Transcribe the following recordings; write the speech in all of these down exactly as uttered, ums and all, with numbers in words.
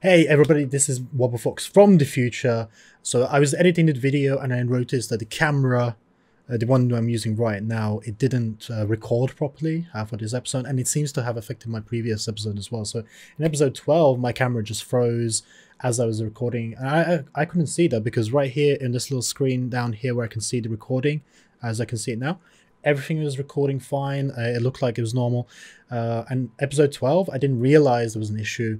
Hey everybody, this is WobbleFox from the future. So I was editing the video and I noticed that the camera, uh, the one I'm using right now, it didn't uh, record properly uh, for this episode, and it seems to have affected my previous episode as well. So in episode twelve, my camera just froze as I was recording. And I, I, I couldn't see that because right here in this little screen down here where I can see the recording, as I can see it now, everything was recording fine. Uh, it looked like it was normal. Uh, and episode twelve, I didn't realize there was an issue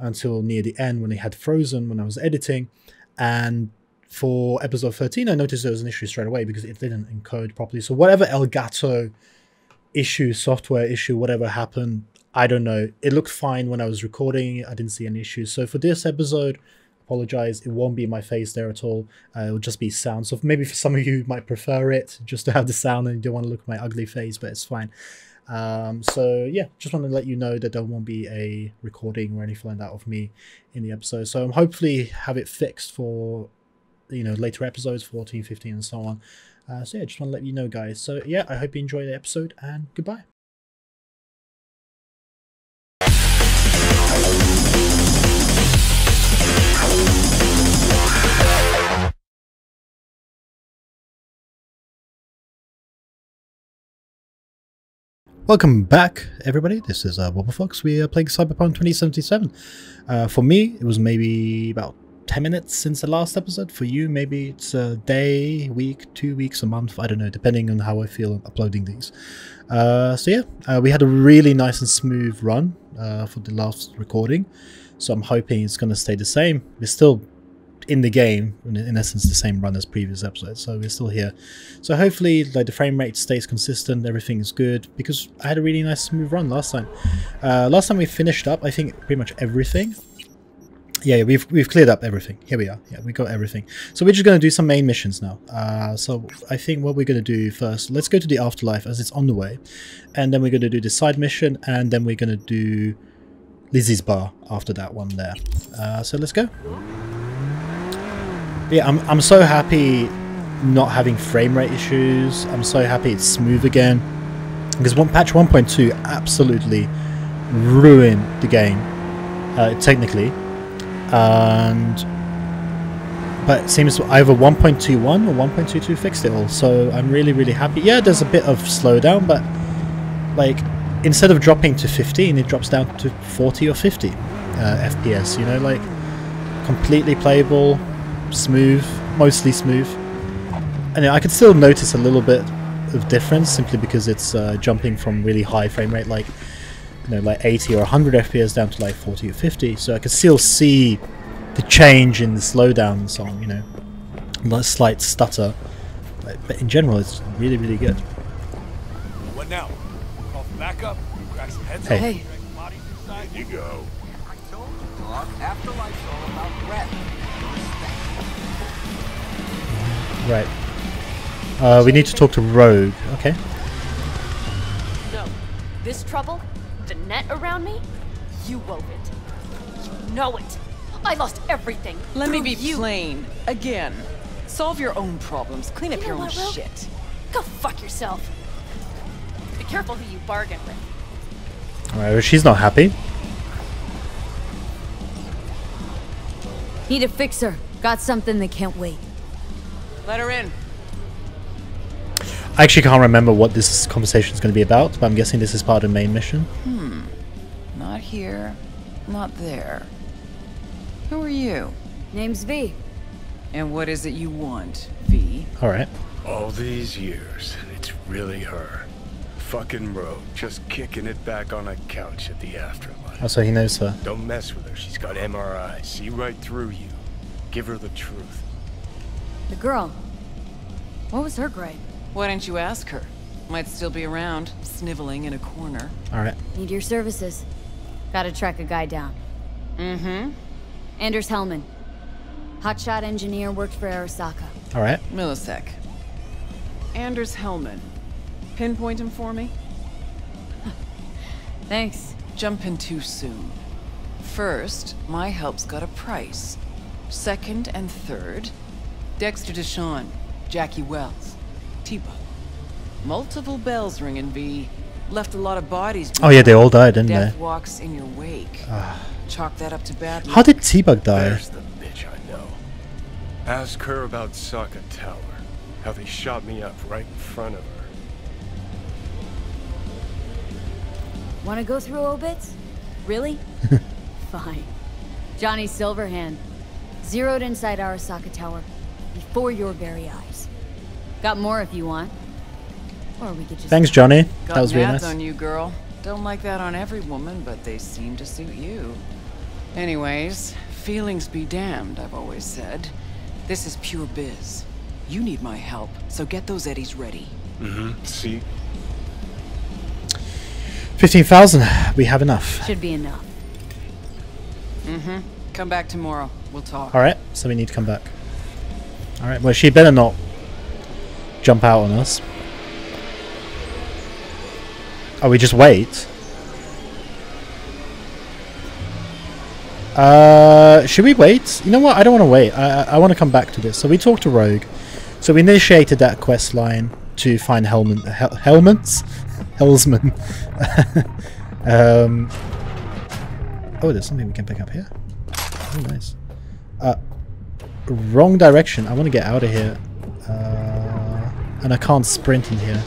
until near the end when it had frozen when I was editing. And for episode thirteen, I noticed there was an issue straight away because it didn't encode properly. So whatever Elgato issue, software issue, whatever happened, I don't know. It looked fine when I was recording. I didn't see any issues. So for this episode, apologize, it won't be my face there at all. Uh, it'll just be sound. So maybe for some of you, you might prefer it just to have the sound and you don't want to look at my ugly face, but it's fine. Um, so yeah, just want to let you know that there won't be a recording or anything like that of me in the episode. So I'm hopefully have it fixed for, you know, later episodes, fourteen, fifteen and so on. Uh, so yeah, just want to let you know, guys. So yeah, I hope you enjoy the episode and goodbye. Welcome back, everybody. This is uh, WobbleFox. We are playing Cyberpunk twenty seventy-seven. Uh, for me, it was maybe about ten minutes since the last episode. For you, maybe it's a day, week, two weeks, a month. I don't know, depending on how I feel uploading these. Uh, so yeah, uh, we had a really nice and smooth run uh, for the last recording. So I'm hoping it's going to stay the same. We're still in the game, in essence, the same run as previous episodes, so we're still here. So hopefully, like, the frame rate stays consistent, everything is good, because I had a really nice smooth run last time. Uh, last time we finished up, I think, pretty much everything. Yeah, yeah, we've we've cleared up everything. Here we are. Yeah, we got everything. So we're just going to do some main missions now. Uh, so I think what we're going to do first, let's go to the afterlife as it's on the way, and then we're going to do the side mission, and then we're going to do Lizzie's bar after that one there. Uh, so let's go. Yeah, I'm, I'm so happy not having frame rate issues. I'm so happy it's smooth again. Because one patch one point two absolutely ruined the game, uh, technically. And but it seems either one point two one or one point two two fixed it all. So I'm really, really happy. Yeah, there's a bit of slowdown, but like instead of dropping to fifteen, it drops down to forty or fifty uh, F P S. You know, like completely playable. Smooth, mostly smooth, and I could still notice a little bit of difference simply because it's uh, jumping from really high frame rate, like you know, like eighty or one hundred F P S down to like forty or fifty. So I could still see the change in the slowdown and so on. You know, like slight stutter, but in general, it's really, really good. What now? Call for backup. Crack some heads. Hey. Hey. Here you go. I told you, dog. Afterlife's all about breath. Right. Uh, we need to talk to Rogue. Okay. No. This trouble? The net around me? You wove it. You know it. I lost everything. Let me be you. plain. Again. Solve your own problems. Clean up you your own what, Rogue? shit. Go fuck yourself. Be careful who you bargain with. Alright, well, she's not happy. Need a fixer. Got something that can't wait. Let her in. I actually can't remember what this conversation is going to be about, but I'm guessing this is part of the main mission. Hmm. Not here. Not there. Who are you? Name's V. And what is it you want, V? Alright. All these years, it's really her. Fucking Rogue, just kicking it back on a couch at the afterlife. Oh, so he knows her. Don't mess with her. She's got M R I. See right through you. Give her the truth. The girl. What was her grade? Why didn't you ask her? Might still be around, sniveling in a corner. Alright. Need your services. Gotta track a guy down. Mm-hmm. Anders Hellman. Hotshot engineer, worked for Arasaka. Alright. Militech. Anders Hellman. Pinpoint him for me? Thanks. Jump in too soon. First, my help's got a price. Second and third... Dexter Deshawn, Jackie Welles, T-Bug. Multiple bells ringing, V. Left a lot of bodies. Oh yeah, they all died, didn't Death they? Death walks in your wake. Ah, chalk that up to bad luck. How did T-Bug die? There's the bitch I know. Ask her about Sokka Tower. How they shot me up right in front of her. Want to go through obits? Really? Fine. Johnny Silverhand. Zeroed inside Arasaka Tower. Before your very eyes. Got more if you want. Or we could just... Thanks, Johnny. That was really nice. Got on you, girl. Don't like that on every woman, but they seem to suit you. Anyways, feelings be damned, I've always said. This is pure biz. You need my help, so get those eddies ready. Mm-hmm. See? fifteen thousand. We have enough. Should be enough. Mm-hmm. Come back tomorrow. We'll talk. Alright, so we need to come back. Alright, well, she better not jump out on us. Oh, we just wait? Uh, should we wait? You know what? I don't want to wait. I, I, I want to come back to this. So we talked to Rogue. So we initiated that quest line to find Hellman. Hel Hellmans? Hellsman. um, oh, there's something we can pick up here. Oh, nice. Uh, wrong direction. I want to get out of here. Uh, and I can't sprint in here.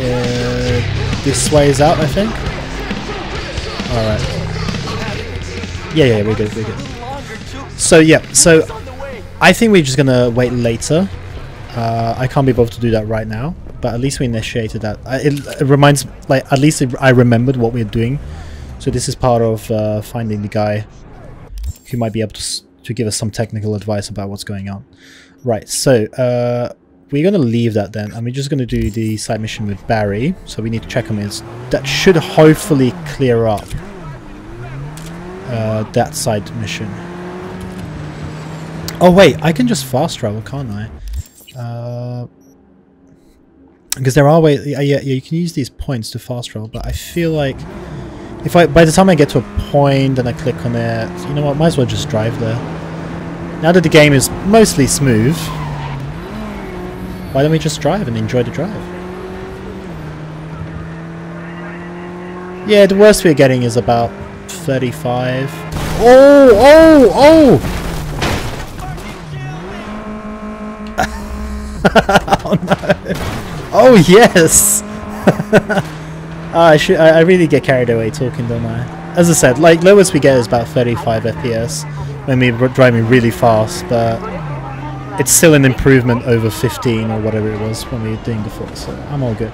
Uh, this way is out, I think. Alright. Yeah, yeah, we're good, we're good. So, yeah, so I think we're just gonna wait later. Uh, I can't be bothered to do that right now, but at least we initiated that. I, it, it reminds me, like, at least it, I remembered what we were doing. So this is part of uh, finding the guy who might be able to, to give us some technical advice about what's going on. Right, so... Uh, we're going to leave that then, and we're just going to do the side mission with Barry, so we need to check on his... That should hopefully clear up uh, that side mission. Oh wait, I can just fast travel, can't I? Uh, because there are ways... Yeah, yeah, you can use these points to fast travel, but I feel like... if I by the time I get to a point and I click on it, you know what, might as well just drive there. Now that the game is mostly smooth, why don't we just drive and enjoy the drive? Yeah, the worst we're getting is about thirty-five. Oh, oh, oh! Oh no! Oh yes! I should. I really get carried away talking, don't I? As I said, like lowest we get is about thirty-five F P S when we're driving really fast, but. It's still an improvement over fifteen or whatever it was when we were doing before, so I'm all good.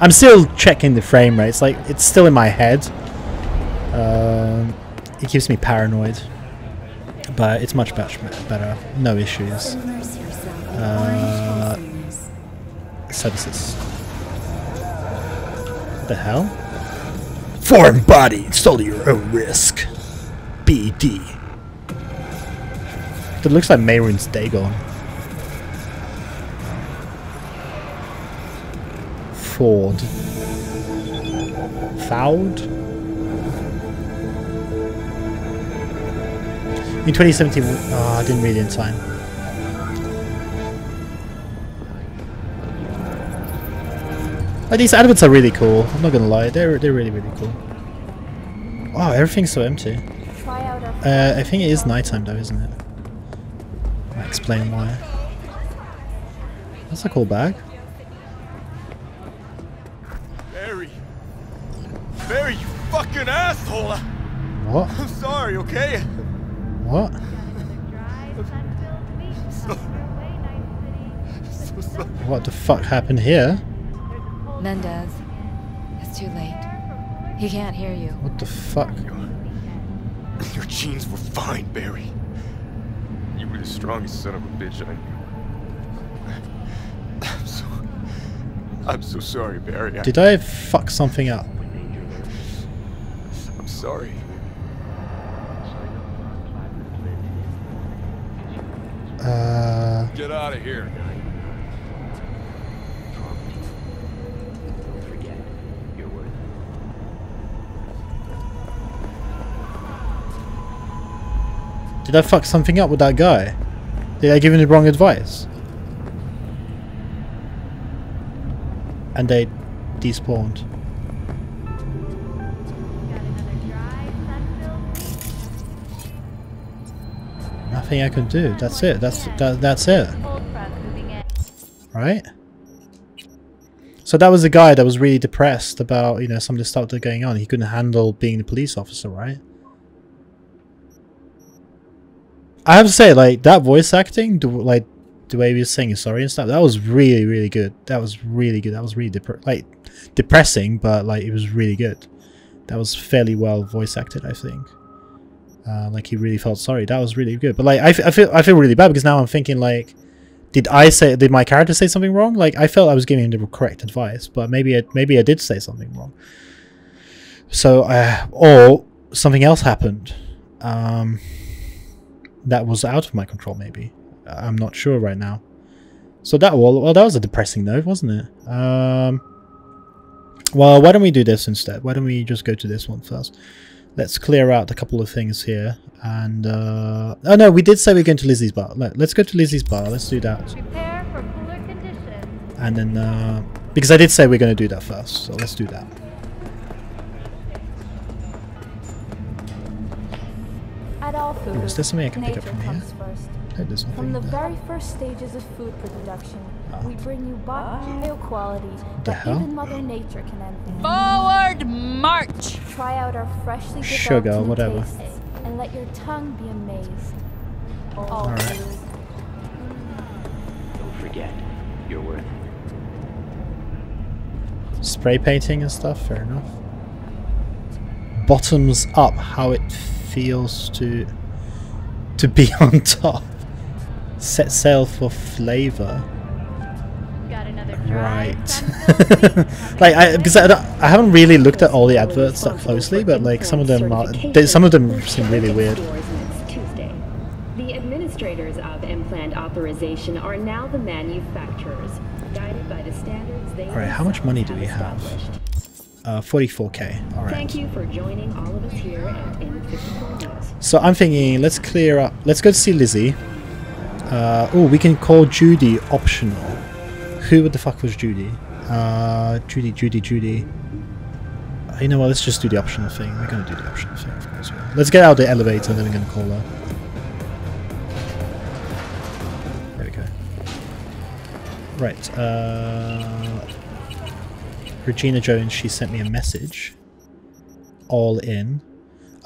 I'm still checking the frame rates, like, it's still in my head. Um, it keeps me paranoid, but it's much better, no issues. Uh, services. What the hell? Foreign body, sold at your own risk. B D. It looks like Mehrunes Dagon. Ford. Found? In twenty seventeen... Oh, I didn't read it in time. Oh, these adverts are really cool. I'm not gonna lie. They're, they're really, really cool. Wow, everything's so empty. Uh, I think it is nighttime though, isn't it? I'll explain why. That's a cool bag. Barry, you fucking asshole! What? I'm sorry, okay? What? So, so, so. What the fuck happened here? Mendez, it's too late. He can't hear you. What the fuck? Your, your jeans were fine, Barry. You were the strongest son of a bitch I knew. I'm so, I'm so sorry, Barry. I Did I fuck something up? Sorry. Uh, Get out of here. Don't forget your word. Did I fuck something up with that guy? Did I give him the wrong advice? And they despawned. thing I can do. That's it. That's that, that's it. Right? So that was the guy that was really depressed about, you know, some of the stuff that's going on. He couldn't handle being the police officer, right? I have to say, like, that voice acting, the, like, the way we were saying sorry and stuff, that was really, really good. That was really good. That was really, dep like, depressing, but, like, it was really good. That was fairly well voice acted, I think. Uh, like, he really felt sorry. That was really good. But, like, I, f I, feel, I feel really bad because now I'm thinking, like, did I say, did my character say something wrong? Like, I felt I was giving him the correct advice, but maybe I, maybe I did say something wrong. So, uh, or something else happened. Um, that was out of my control, maybe. I'm not sure right now. So that, well, well that was a depressing note, wasn't it? Um, well, why don't we do this instead? Why don't we just go to this one first? Let's clear out a couple of things here. And, uh, oh no, we did say we're going to Lizzie's bar. Let's go to Lizzie's bar. Let's do that. Prepare for cooler conditions. And then, uh, because I did say we're going to do that first. So let's do that. At all food, Ooh, is there something I can pick up from here? Oh, there's nothing From the there. very first stages of food production, oh. we bring you bio quality that even Mother Nature can envy. Forward march! Try out our freshly Sugar, whatever. Tastes, and let your tongue be amazed. All, All right. Food. Don't forget, you're worth it. Spray painting and stuff, fair enough. Bottoms up, how it feels to to be on top. Set sail for flavor. Got another right. Like, I because I, I haven't really looked at all the adverts that closely, but like some of them are, they, some of them seem really weird. The administrators of implant authorization are now the manufacturers, guided by the standards they. All right, how much money do we have? Uh, forty-four K. All right. Thank you for joining all of us here at N fifty-four. So I'm thinking, let's clear up. Let's go to see Lizzie. Uh, oh, we can call Judy optional. Who the fuck was Judy? Uh, Judy, Judy, Judy. Uh, you know what? Let's just do the optional thing. We're gonna do the optional thing, of course. Let's get out the elevator, and then we're gonna call her. There we go. Right. Uh, Regina Jones. She sent me a message. All in.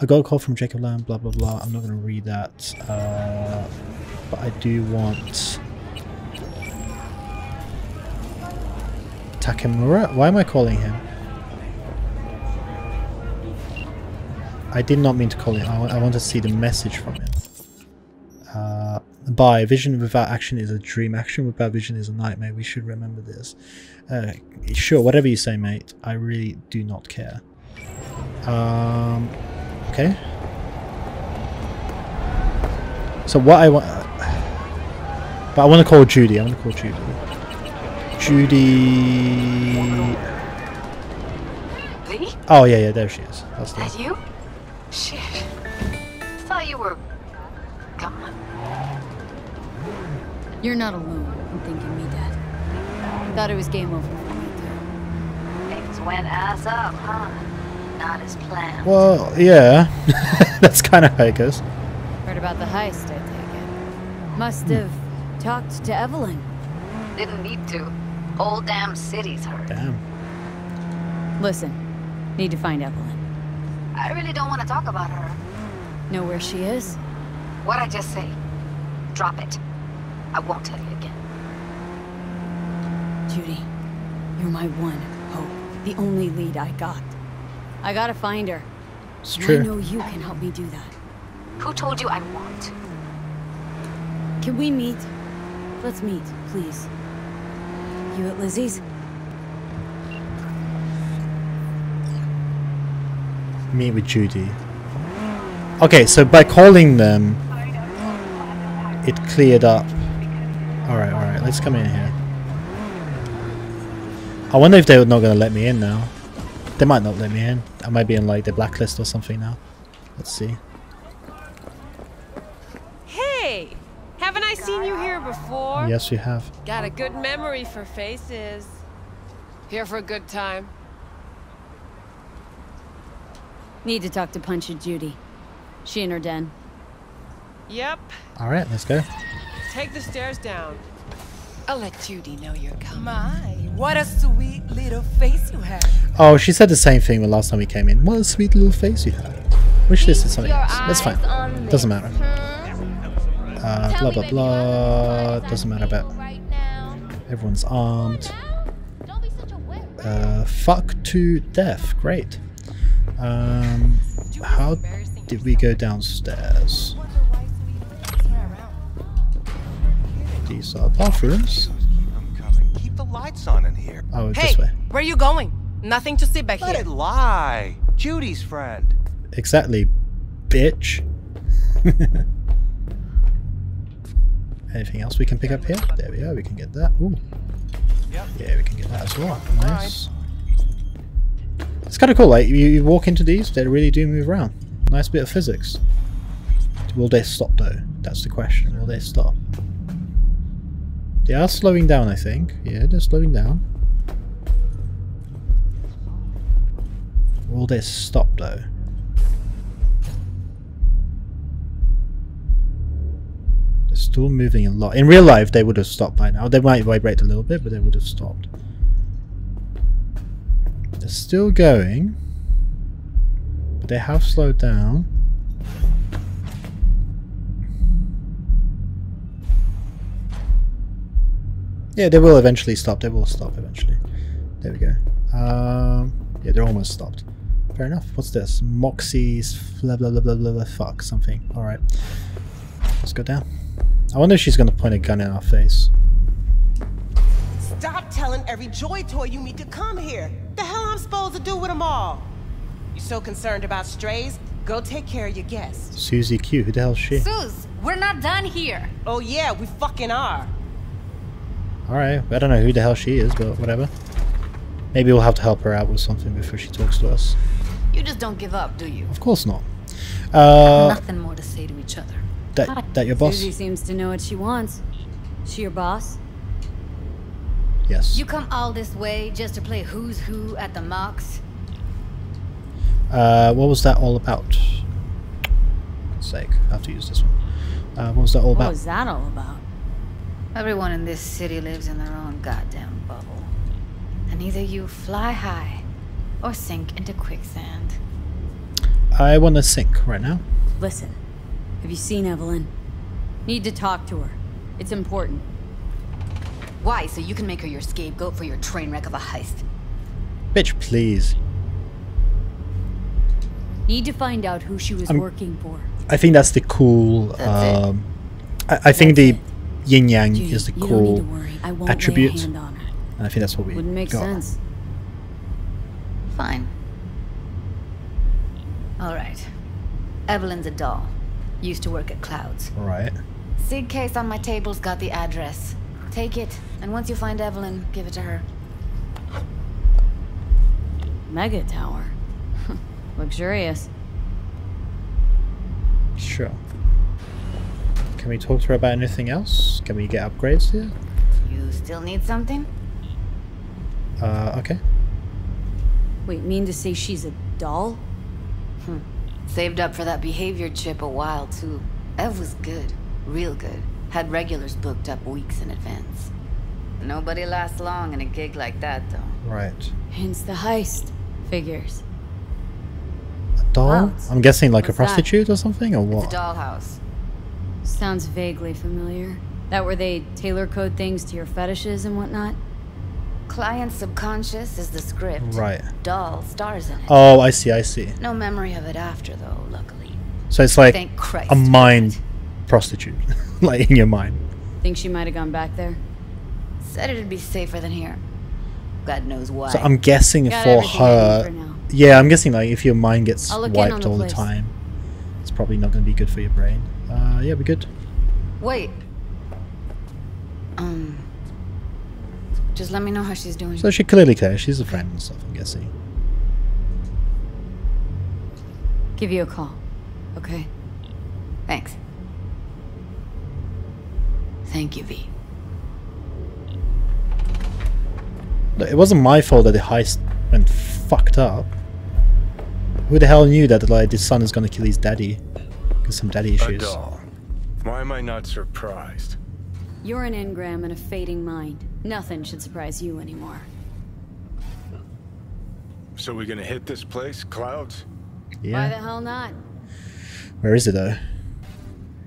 I got a call from Jacob Lamb. Blah blah blah. I'm not gonna read that. Uh, But I do want Takemura? Why am I calling him? I did not mean to call him. I, I want to see the message from him. Uh, by vision without action is a dream. Action without vision is a nightmare. We should remember this. Uh, sure, whatever you say, mate. I really do not care. Um, okay. So what I want... But I want to call Judy. I want to call Judy. Judy... Lee? Oh, yeah, yeah, there she is. That's the... That you? Shit. Thought you were... gone. You're not alone. I'm thinking me, Dad. Thought it was game over for me, too. Things went ass up, huh? Not as planned. Well, yeah. That's kind of how it goes. Heard about the heist, I take it. Must have... Hmm. Talked to Evelyn. Didn't need to. Whole damn city's hurt. Damn. Listen, need to find Evelyn. I really don't want to talk about her. Know where she is? What'd I just say? Drop it. I won't tell you again. Judy, you're my one hope. The only lead I got. I gotta find her. It's true. I know you can help me do that. Who told you I want? Can we meet? Let's meet, please. You at Lizzie's? Meet with Judy. Okay, so by calling them, it cleared up. Alright, alright, let's come in here. I wonder if they're not going to let me in now. They might not let me in. I might be in like the blacklist or something now. Let's see. Hey! Haven't I seen you here before? Yes, you have. Got a good memory for faces. Here for a good time. Need to talk to Punch and Judy. She in her den. Yep. All right, let's go. Take the stairs down. I'll let Judy know you're coming. My, what a sweet little face you have. Oh, she said the same thing the last time we came in. What a sweet little face you have. Wish this is something else. That's fine. Doesn't matter. Uh, blah, blah, blah. Doesn't matter about everyone's armed. Uh, fuck to death. Great. Um, how did we go downstairs? These are bathrooms. Keep the lights on in here. Oh, hey, this way. Where are you going? Nothing to see back here. Let it lie. Judy's friend. Exactly, bitch. Anything else we can pick up here? There we go. We can get that. Ooh. Yeah, we can get that as well. Nice. It's kind of cool. Like you, you walk into these, they really do move around. Nice bit of physics. Will they stop though? That's the question. Will they stop? They are slowing down, I think. Yeah, they're slowing down. Will they stop though? They're still moving a lot. In real life, they would have stopped by now. They might vibrate a little bit, but they would have stopped. They're still going, but they have slowed down. Yeah, they will eventually stop. They will stop eventually. There we go. Um, yeah, they're almost stopped. Fair enough. What's this? Moxes, blah, blah, blah, blah, blah, blah, fuck, something. All right. Let's go down. I wonder if she's going to point a gun in our face. Stop telling every joy toy you meet to come here. The hell I'm supposed to do with them all? You so concerned about strays? Go take care of your guests. Susie Q, who the hell's she? Suze, we're not done here. Oh yeah, we fucking are. Alright, I don't know who the hell she is, but whatever. Maybe we'll have to help her out with something before she talks to us. You just don't give up, do you? Of course not. Uh, nothing more to say to each other. That, that your boss? Susie seems to know what she wants. She your boss? Yes. You come all this way just to play who's who at the Mox? Uh, what was that all about? For sake, I have to use this one. Uh, what was that all about? What was that all about? Everyone in this city lives in their own goddamn bubble. And either you fly high or sink into quicksand. I want to sink right now. Listen, have you seen Evelyn? Need to talk to her. It's important. Why? So you can make her your scapegoat for your train wreck of a heist. Bitch, please. Need to find out who she was I'm, working for. I think that's the cool... That's um, I, I that's think the... It. Yin Yang Judy, is the cool attribute, and I think that's what we Wouldn't make got. Sense. Fine. All right. Evelyn's a doll. Used to work at Clouds. All right. Sig case on my table's got the address. Take it, and once you find Evelyn, give it to her. Mega Tower. Luxurious. Sure. Can we talk to her about anything else? Can we get upgrades here? You still need something? Uh, okay. Wait, mean to say she's a doll? Hmm. Saved up for that behavior chip a while, too. Ev was good. Real good. Had regulars booked up weeks in advance. Nobody lasts long in a gig like that, though. Right. Hence the heist. Figures. A doll? What? I'm guessing like What's a prostitute that? Or something, or what? It's a dollhouse. Sounds vaguely familiar. That where they tailor code things to your fetishes and whatnot? Client's subconscious is the script. Right. Doll stars in it. Oh, I see, I see. No memory of it after, though, luckily. So it's like Thank Christ a mind prostitute. Like, in your mind. Think she might have gone back there? Said it'd be safer than here. God knows why. So I'm guessing Got for her... For yeah, I'm guessing, like, if your mind gets wiped the all place. the time, it's probably not going to be good for your brain. Uh, yeah, we good. Wait. Um. Just let me know how she's doing. So she clearly cares. She's a friend and stuff, I'm guessing. Give you a call. Okay. Thanks. Thank you, V. Look, it wasn't my fault that the heist went fucked up. Who the hell knew that like, the son is gonna kill his daddy? Some daddy issues. A doll. Why am I not surprised? You're an engram and a fading mind. Nothing should surprise you anymore. So we're gonna hit this place, Clouds? Yeah. Why the hell not? Where is it though?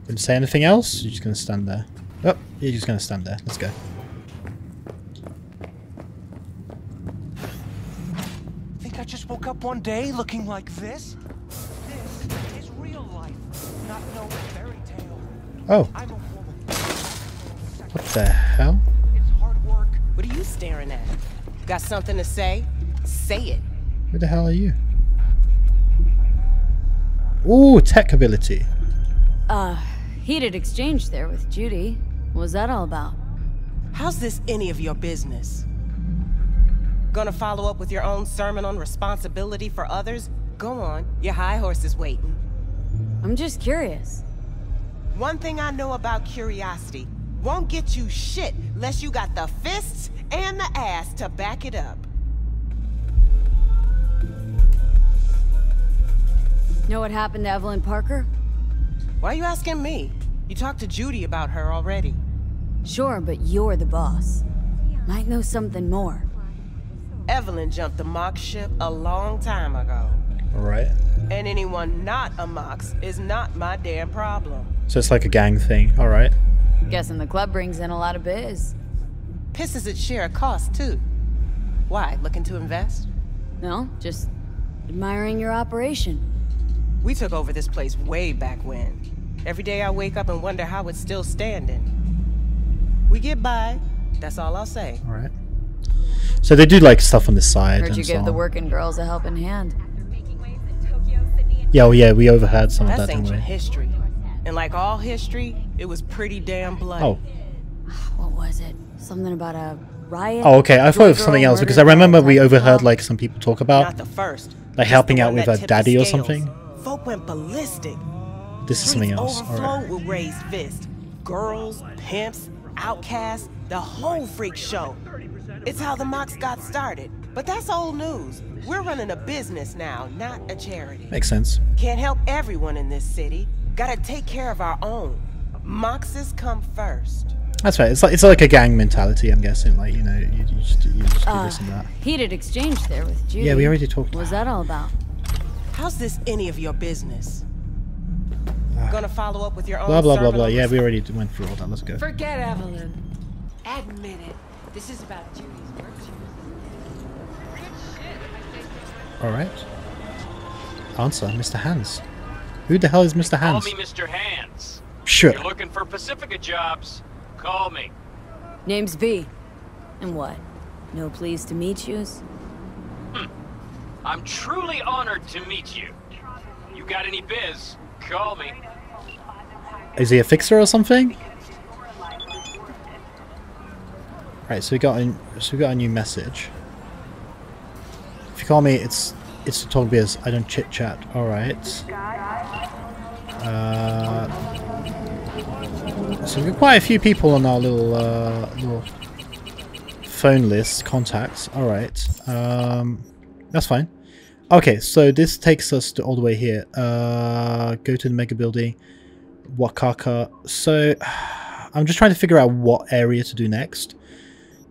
Didn't say anything else? You're just gonna stand there. Oh, you're just gonna stand there. Let's go. Think I just woke up one day looking like this? This is real life, not no fairy tale. Oh. I'm a woman. What the hell? It's hard work. What are you staring at? Got something to say? Say it. Who the hell are you? Ooh, tech ability. Uh, heated exchange there with Judy. What was that all about? How's this any of your business? Gonna follow up with your own sermon on responsibility for others? Go on, your high horse is waiting. I'm just curious. One thing I know about curiosity, won't get you shit unless you got the fists and the ass to back it up. Know what happened to Evelyn Parker? Why are you asking me? You talked to Judy about her already. Sure, but you're the boss. Might know something more. Evelyn jumped the Mox ship a long time ago. All right. And anyone not a Mox is not my damn problem. So it's like a gang thing. All right. Guessing the club brings in a lot of biz. Pisses its share of cost too. Why? Looking to invest? No, just admiring your operation. We took over this place way back when. Every day I wake up and wonder how it's still standing. We get by. That's all I'll say. All right. So they do like stuff on the side. Heard you give the working girls a helping hand. Yeah, well, yeah, we overheard some of that. That's ancient history, and like all history, it was pretty damn bloody. Oh. What was it? Something about a riot? Oh, okay. I thought of something else because I remember we overheard like some people talk about not the first, like helping out with her daddy or something. Folk went ballistic. This is something else. Overflow with raised fist. Girls, pimps, outcasts, the whole freak show. It's how the Mox got started. But that's old news. We're running a business now, not a charity. Makes sense. Can't help everyone in this city. Gotta take care of our own. Moxes come first. That's right. It's like it's like a gang mentality, I'm guessing. Like, you know, you, you just, you just uh, do this and that. Heated exchange there with Judy. Yeah, we already talked. What was that all about? How's this any of your business? Ah. Gonna follow up with your own. Blah blah blah blah. Yeah, we already went through all that. Let's go. Forget Evelyn. Admit it. This is about Judy's virtues. Good shit. All right. Answer, Mister Hands. Who the hell is Mister Hands? Call me Mister Hands. Sure. If you're looking for Pacifica jobs, call me. Name's V. And what? No pleased to meet yous? I'm truly honored to meet you. You got any biz? Call me. Is he a fixer or something? Right, so we got a, so we got a new message. If you call me, it's it's to talk biz. I don't chit chat. All right. Uh, so we've got quite a few people on our little uh, little phone list contacts. All right. Um, that's fine. Okay, so this takes us to all the way here. Uh, go to the mega building, Wakaka. So I'm just trying to figure out what area to do next,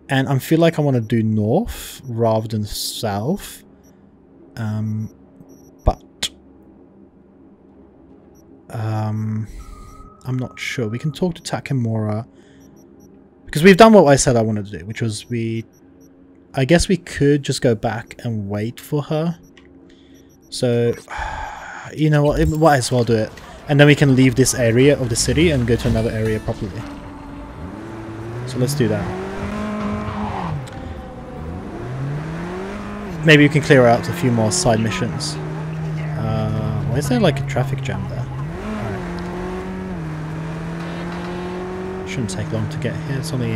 and I feel like I want to do north rather than south. Um, but um, I'm not sure. We can talk to Takemura because we've done what I said I wanted to do, which was we. I guess we could just go back and wait for her. So, you know what, we might as well do it. And then we can leave this area of the city and go to another area properly. So let's do that. Maybe we can clear out a few more side missions. Uh, why is there like a traffic jam there? All right. Shouldn't take long to get here. It's only...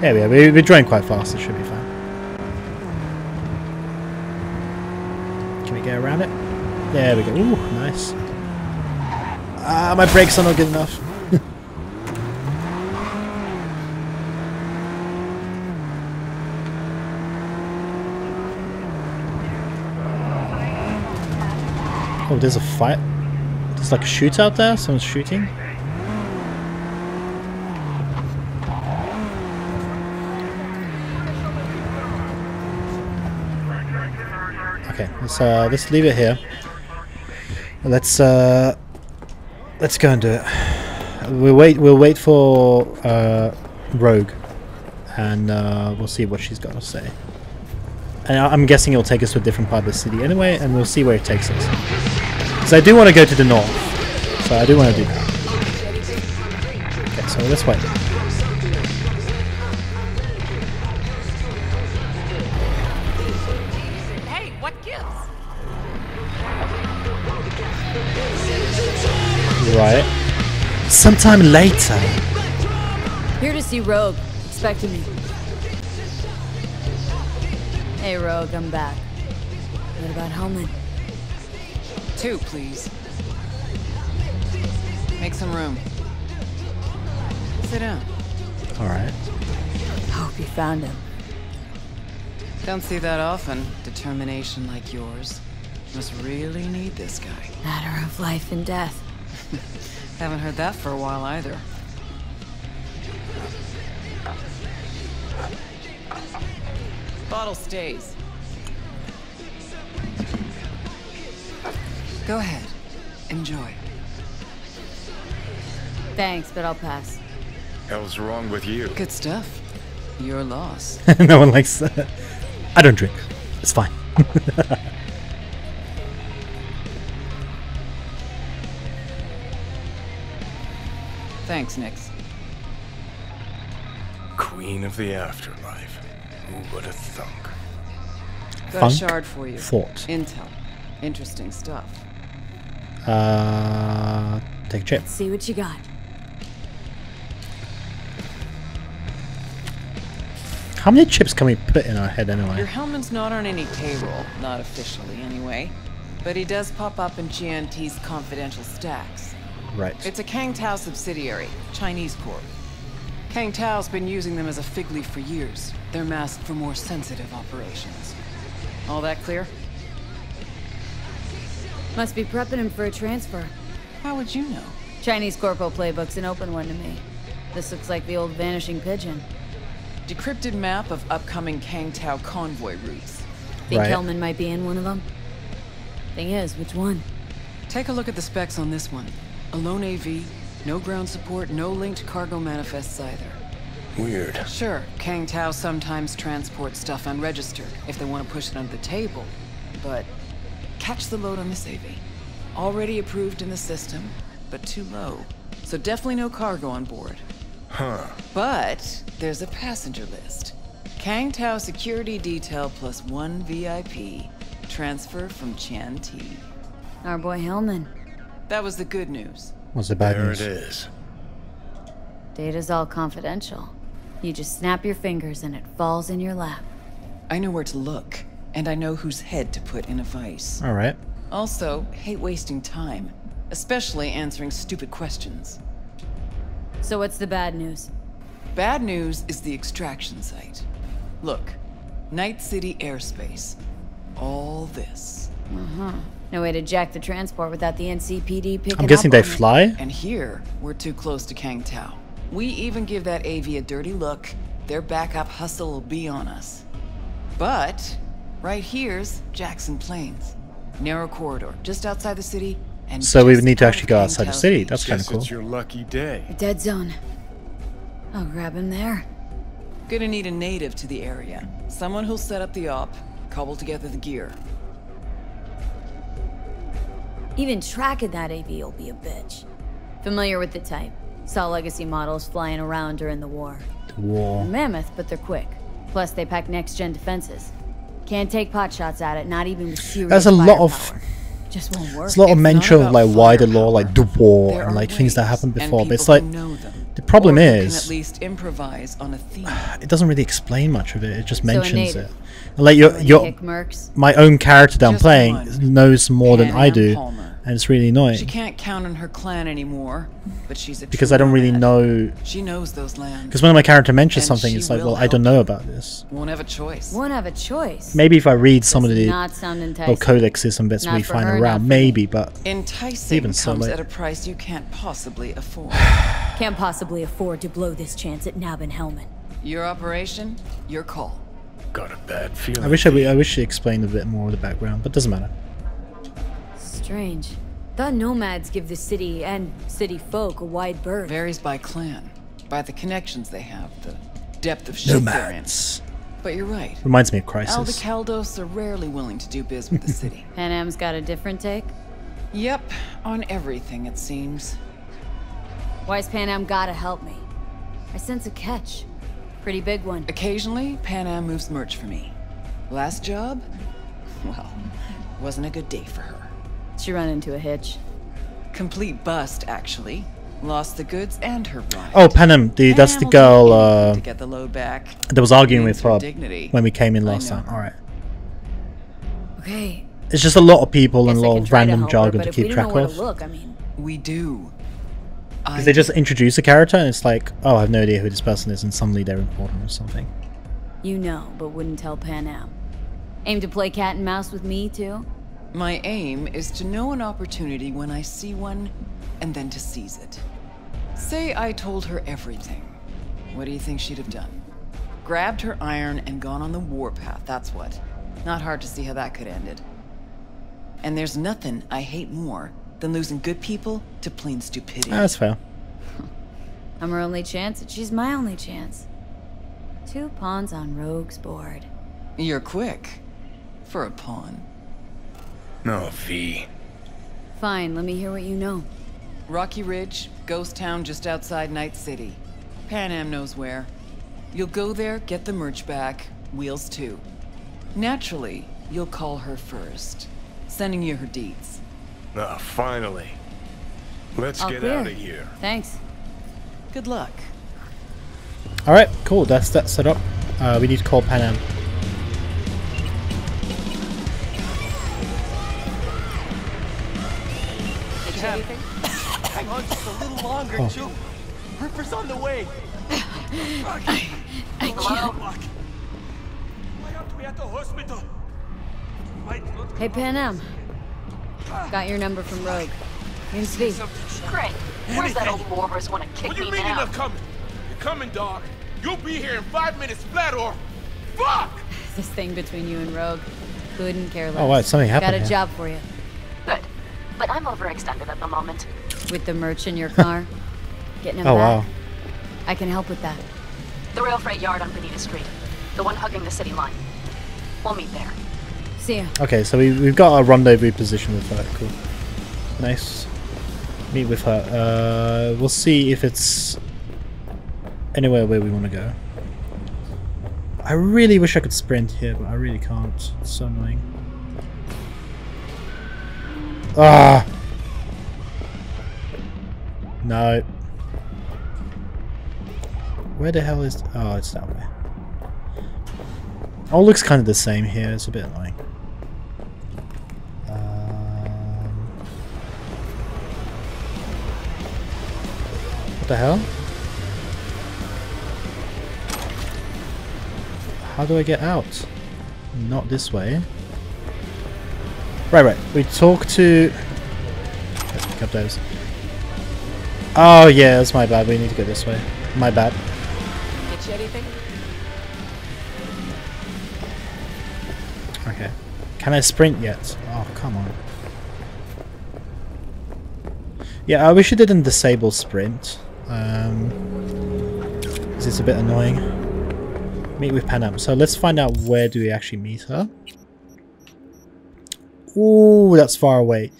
There we are. We're driving quite fast. It should be fine. Get around it. There we go. Ooh, nice. Ah, uh, my brakes are not good enough. Oh, there's a fight. There's like a shootout there. Someone's shooting. Okay, let's uh, let's leave it here. Let's uh, let's go and do it. We'll wait. We'll wait for uh, Rogue, and uh, we'll see what she's got to say. And I'm guessing it'll take us to a different part of the city anyway, and we'll see where it takes us. Because I do want to go to the north, so I do want to do that. Okay, so let's wait. Hey, what gives? Right. Sometime later. Here to see Rogue. Expecting me. Hey Rogue, I'm back. What about Hellman? Two, please. Make some room. Sit down. Alright. Hope you found him. Don't see that often. Determination like yours. Must really need this guy. Matter of life and death. Haven't heard that for a while either. Bottle stays. Go ahead. Enjoy. Thanks, but I'll pass. Hell's wrong with you? Good stuff. Your loss. No one likes that. I don't drink. It's fine. Thanks, Nix. Queen of the afterlife. Who would have thunk? Got a shard for you. Fort. Intel. Interesting stuff. Uh, take a chip. Let's see what you got. How many chips can we put in our head anyway? Your Hellman's not on any payroll, not officially anyway. But he does pop up in G N T's confidential stacks. Right. It's a Kang Tao subsidiary, Chinese corp. Kang Tao's been using them as a fig leaf for years. They're masked for more sensitive operations. All that clear? Must be prepping him for a transfer. How would you know? Chinese Corpo playbook's an open one to me. This looks like the old Vanishing Pigeon. Decrypted map of upcoming Kang Tao convoy routes. Think right. Hellman might be in one of them? Thing is, which one? Take a look at the specs on this one. Alone A V. No ground support, no linked cargo manifests either. Weird. Sure, Kang Tao sometimes transports stuff unregistered if they want to push it under the table. But catch the load on this A V. Already approved in the system, but too low. So definitely no cargo on board. Huh. But there's a passenger list. Kang Tao security detail plus one V I P. Transfer from Chan T. Our boy Hellman. That was the good news. What's the bad news? There it is. Data's all confidential. You just snap your fingers and it falls in your lap. I know where to look, and I know whose head to put in a vice. All right. Also, hate wasting time, especially answering stupid questions. So what's the bad news? Bad news is the extraction site. Look, Night City airspace. All this. Uh-huh. No way to jack the transport without the N C P D picking up. I'm guessing they fly? And here, we're too close to Kang Tao. We even give that A V a dirty look, their backup hustle will be on us. But, right here's Jackson Plains. Narrow corridor, just outside the city. And so we would need to actually go outside the city. That's kind of cool. It's your lucky day. A dead zone. I'll grab him there. Gonna need a native to the area. Someone who'll set up the op, cobble together the gear. Even tracking that A V will be a bitch. Familiar with the type. Saw legacy models flying around during the war. The war. They're mammoth, but they're quick. Plus, they pack next-gen defenses. Can't take pot shots at it, not even with serious That's a lot power. of... Just won't work. It's a lot of mention of like why the law, like the war, and like things that happened before. But it's like, the problem is, at least improvise on a theme. It doesn't really explain much of it. It just mentions it. Like your your my own character that I'm playing knows more than I do, and it's really annoying. She can't count on her clan anymore, but she's a because I don't really know. She knows those lands. Because when my character mentions something, it's like, well, I don't know about this. Won't have a choice. Won't have a choice. Maybe if I read some of the little codexes and bits we find around, maybe. But enticing even so, comes at a price you can't possibly afford. Can't possibly afford to blow this chance at Nab and Hellman. Your operation, your call. Got a bad feeling. I wish I, I wish she explained a bit more of the background, but doesn't matter. Strange. The nomads give the city and city folk a wide berth. Varies by clan, by the connections they have, the depth of ship they're in. But you're right. Reminds me of Crisis. All the Caldos are rarely willing to do biz with the city. Panam's got a different take? Yep, on everything it seems. Why's Panam gotta help me? I sense a catch. Pretty big one. Occasionally, Panam moves merch for me. Last job? Well, wasn't a good day for her. She ran into a hitch. Complete bust, actually. Lost the goods and her bride. Oh, Panam, the, that's the girl uh, to get the load back. That was arguing with Rob when we came in last time. All right. Okay. It's just a lot of people and a lot of random jargon to keep track of. Look, I mean, we do. Because they just introduce a character and it's like, oh, I have no idea who this person is, and suddenly they're important or something. You know, but wouldn't tell Panam. Aim to play cat and mouse with me too. My aim is to know an opportunity when I see one, and then to seize it. Say I told her everything. What do you think she'd have done? Grabbed her iron and gone on the warpath, that's what. Not hard to see how that could end it. And there's nothing I hate more than losing good people to plain stupidity. That's fair. I'm her only chance, and she's my only chance. Two pawns on Rogue's board. You're quick. For a pawn. No, V. Fine, let me hear what you know. Rocky Ridge, ghost town just outside Night City. Panam knows where. You'll go there, get the merch back, wheels too. Naturally, you'll call her first, sending you her deeds. Ah, oh, finally. Let's I'll get clear. out of here. Thanks. Good luck. All right, cool. That's that set up. Uh, we need to call Panam. Hang on just a little longer, oh. Joe. Ripper's on the way. I, I can't. Why aren't we at the hospital? Hey, Panam. Got your number from Rogue. In speed. Great. Where's that old Warber's want to kick me now? What do you mean you're coming? You're coming, dog. You'll be here in five minutes flat or... Fuck! This thing between you and Rogue. Couldn't care less. Oh, wow, something happened. Got a job for you. But I'm overextended at the moment. With the merch in your car? Getting him oh, back? Wow. I can help with that. The rail freight yard on Benita Street. The one hugging the city line. We'll meet there. See ya. Okay, so we, we've got our rendezvous position with her. Cool. Nice. Meet with her. Uh, we'll see if it's anywhere where we want to go. I really wish I could sprint here, but I really can't. It's so annoying. Ah! No. Where the hell is... Oh, it's that way. All looks kind of the same here. It's a bit annoying. Um, what the hell? How do I get out? Not this way. Right, right. We talk to... Let's pick up those. Oh, yeah, that's my bad. We need to go this way. My bad. Get you anything? Okay. Can I sprint yet? Oh, come on. Yeah, I wish you didn't disable sprint. Um, because it's a bit annoying. Meet with Panam. So let's find out where do we actually meet her. Ooh, that's far away.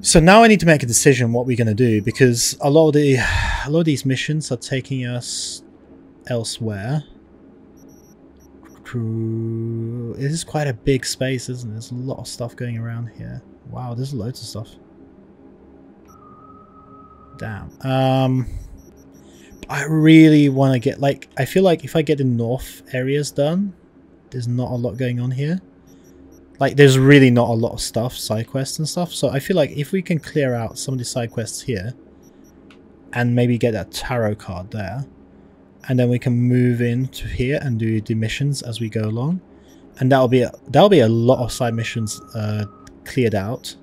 So now I need to make a decision what we're going to do, because a lot of the a lot of these missions are taking us elsewhere. This is quite a big space, isn't it? There's a lot of stuff going around here. Wow, there's loads of stuff. Damn. Um, I really want to get, like, I feel like if I get the north areas done, there's not a lot going on here. Like, there's really not a lot of stuff, side quests and stuff, so I feel like if we can clear out some of the side quests here and maybe get that tarot card there, and then we can move into here and do the missions as we go along, and that'll be a, that'll be a lot of side missions uh, cleared out,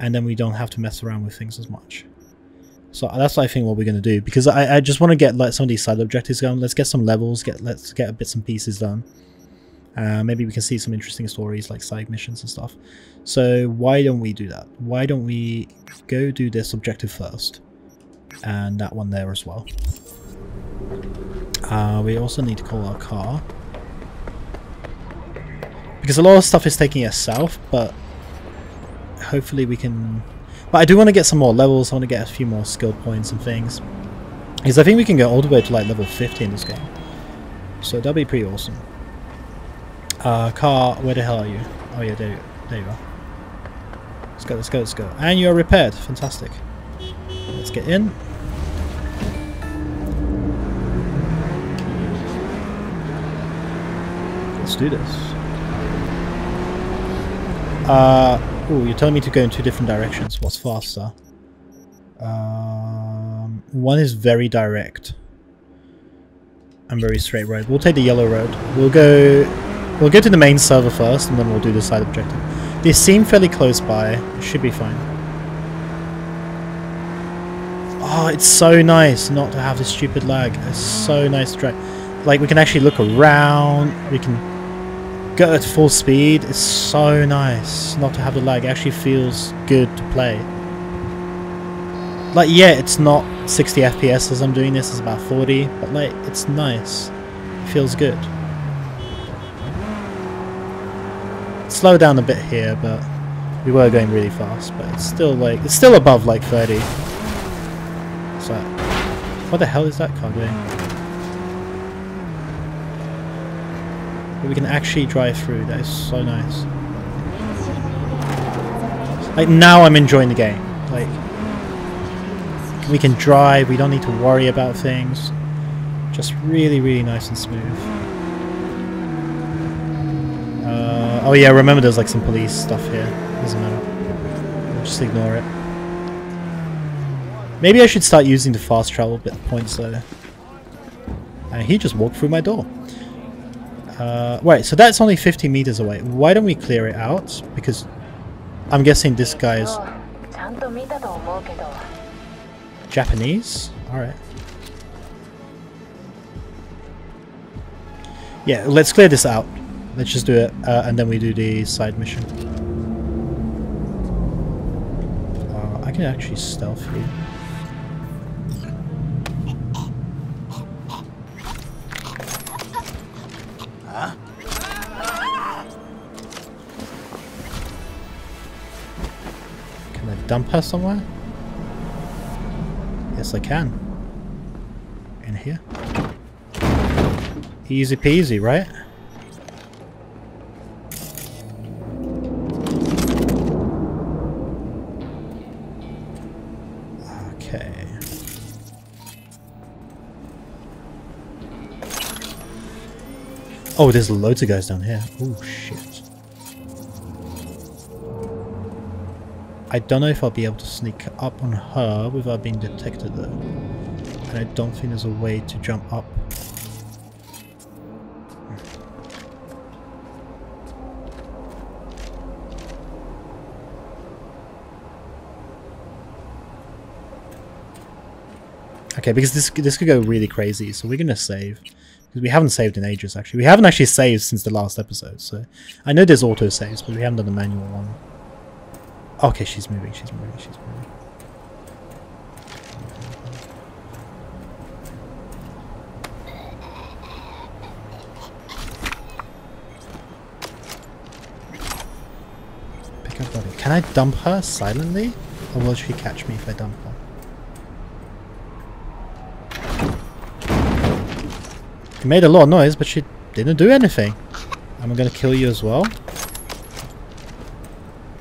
and then we don't have to mess around with things as much. So that's what I think what we're going to do, because I, I just want to get like some of these side objectives going. Let's get some levels, get let's get a bits and pieces done. Uh, maybe we can see some interesting stories like side missions and stuff. So why don't we do that? Why don't we go do this objective first, and that one there as well. Uh, we also need to call our car, because a lot of stuff is taking us south, but hopefully we can... But I do want to get some more levels. I want to get a few more skill points and things, because I think we can go all the way to like level fifty in this game. So that'd be pretty awesome. Uh, car, where the hell are you? Oh yeah, there you, there you are. Let's go, let's go, let's go. And you're repaired. Fantastic. Let's get in. Let's do this. Uh, oh, you're telling me to go in two different directions. What's faster? Um, one is very direct. I'm very straight road. We'll take the yellow road. We'll go... We'll go to the main server first, and then we'll do the side objective. They seem fairly close by. It should be fine. Oh, it's so nice not to have this stupid lag. It's so nice to drive. Like, we can actually look around. We can go at full speed. It's so nice not to have the lag. It actually feels good to play. Like, yeah, it's not sixty F P S as I'm doing this. It's about forty. But, like, it's nice. It feels good. Slow down a bit here, but we were going really fast, but it's still like it's still above like thirty. So what the hell is that car doing? But we can actually drive through. That is so nice. Like, now I'm enjoying the game. Like, we can drive, we don't need to worry about things. Just really, really nice and smooth. Uh, oh yeah, remember there's like some police stuff here. Doesn't matter. We'll just ignore it. Maybe I should start using the fast travel bit points later. And he just walked through my door. Uh, wait, so that's only fifty meters away. Why don't we clear it out? Because I'm guessing this guy is Japanese? Alright. Yeah, let's clear this out. Let's just do it, uh, and then we do the side mission. Uh, I can actually stealth here. Huh? Can I dump her somewhere? Yes, I can. In here. Easy peasy, right? Oh, there's loads of guys down here. Oh, shit. I don't know if I'll be able to sneak up on her without being detected, though. And I don't think there's a way to jump up. Okay, because this, this could go really crazy, so we're going to save. Because we haven't saved in ages, actually. We haven't actually saved since the last episode, so... I know there's auto-saves, but we haven't done the manual one. Okay, she's moving, she's moving, she's moving. Pick up body. Can I dump her silently? Or will she catch me if I dump her? It made a lot of noise, but she didn't do anything. I'm gonna kill you as well.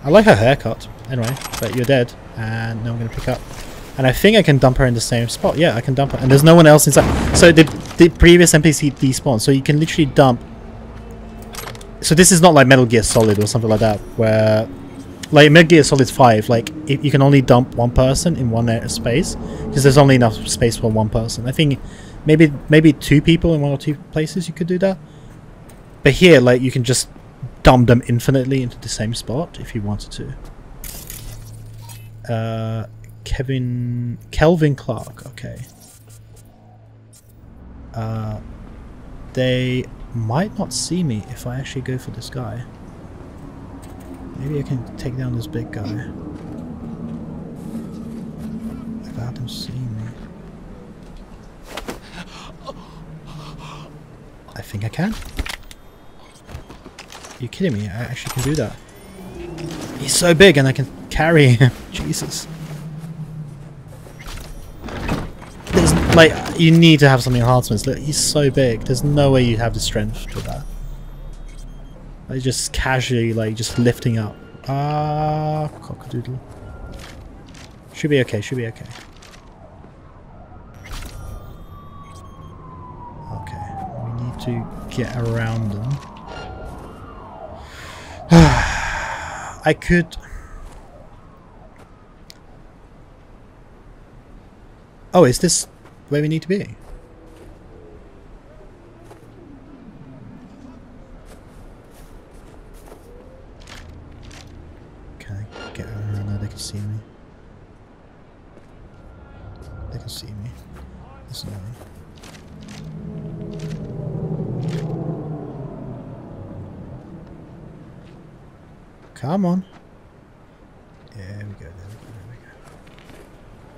I like her haircut. Anyway, but you're dead. And now I'm gonna pick up. And I think I can dump her in the same spot. Yeah, I can dump her. And there's no one else inside. So the, the previous N P C despawned. So you can literally dump... So this is not like Metal Gear Solid or something like that, where... Like Metal Gear Solid five, like, it, you can only dump one person in one space. Because there's only enough space for one person. I think... Maybe maybe two people in one or two places you could do that. But here, like, you can just dump them infinitely into the same spot if you wanted to. Uh, Kevin... Kelvin Clark, okay. Uh, they might not see me if I actually go for this guy. Maybe I can take down this big guy. Without them seeing me. I think I can. Are you kidding me? I actually can do that. He's so big and I can carry him. Jesus. There's, like, you need to have some enhancements. Look, he's so big. There's no way you'd have the strength for that. Like, just casually, like, just lifting up. Ah, uh, cockadoodle. Should be okay, should be okay. Okay, we need to get around them. I could... Oh, is this where we need to be? Can I get around now? They can see me. They can see me. That's annoying. Come on. Yeah, there we go, there we go, there we go.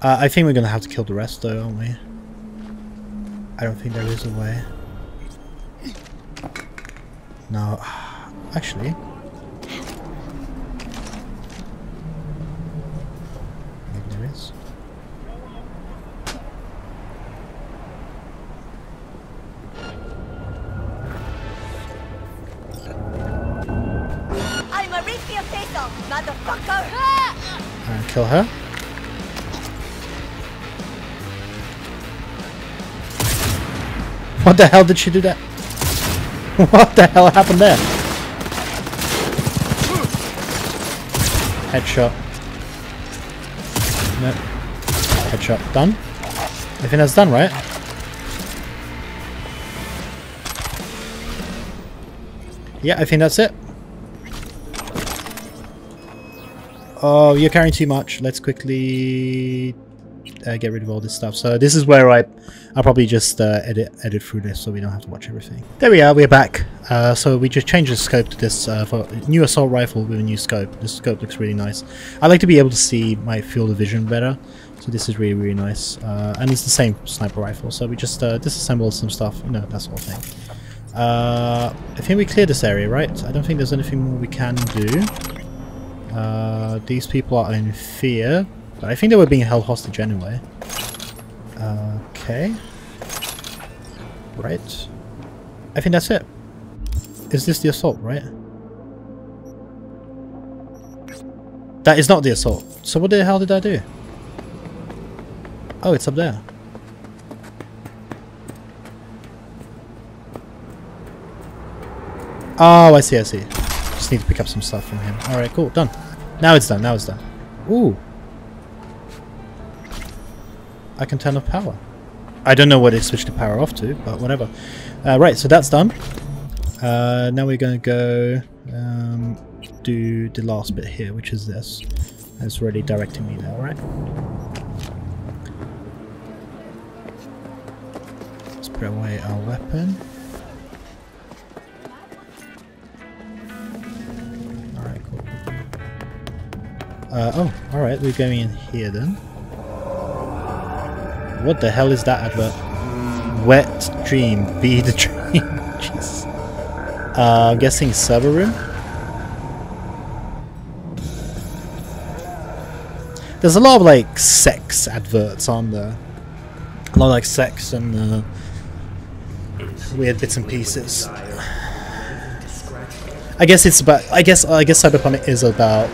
Uh, I think we're going to have to kill the rest though, aren't we? I don't think there is a way. No, actually. Maybe there is. Kill her. What the hell did she do that? What the hell happened there? Headshot. Nope. Headshot. Done? I think that's done, right? Yeah, I think that's it. Oh, you're carrying too much. Let's quickly uh, get rid of all this stuff. So this is where I, I'll probably just uh, edit edit through this so we don't have to watch everything. There we are, we're back. Uh, so we just changed the scope to this uh, for new assault rifle with a new scope. This scope looks really nice. I like to be able to see my field of vision better. So this is really, really nice. Uh, and it's the same sniper rifle. So we just uh, disassembled some stuff, you know, that sort of thing. Uh, I think we cleared this area, right? I don't think there's anything more we can do. Uh, these people are in fear, but I think they were being held hostage anyway. Uh, okay. Right. I think that's it. Is this the assault, right? That is not the assault. So what the hell did I do? Oh, it's up there. Oh, I see, I see. Just need to pick up some stuff from him. Alright, cool, done. Now it's done, now it's done. Ooh. I can turn off power. I don't know what it switched the power off to, but whatever. Uh, right, so that's done. Uh, now we're going to go um, do the last bit here, which is this. It's already directing me there, alright? Let's put away our weapon. Uh, oh, alright, we're going in here then. What the hell is that advert? Wet dream, be the dream. Jeez. Uh, I'm guessing server room? There's a lot of like sex adverts on there. A lot of like sex and uh, weird bits and pieces. I guess it's about, I guess, I guess Cyberpunk is about,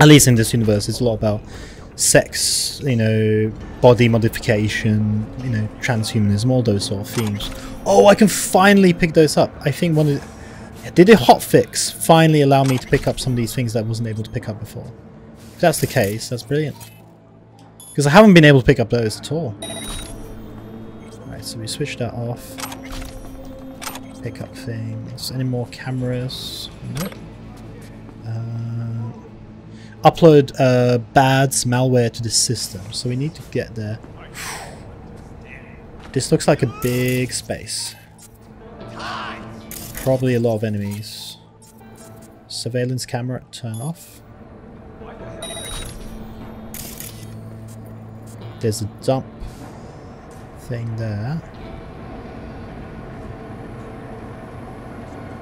at least in this universe, it's a lot about sex, you know, body modification, you know, transhumanism, all those sort of themes. Oh, I can finally pick those up. I think one of the, did a hotfix finally allow me to pick up some of these things that I wasn't able to pick up before? If that's the case, that's brilliant. Because I haven't been able to pick up those at all. Alright, so we switch that off. Pick up things. Any more cameras? Nope. upload uh, bads, malware to the system. So we need to get there. This looks like a big space. Probably a lot of enemies. Surveillance camera, turn off. There's a dump thing there.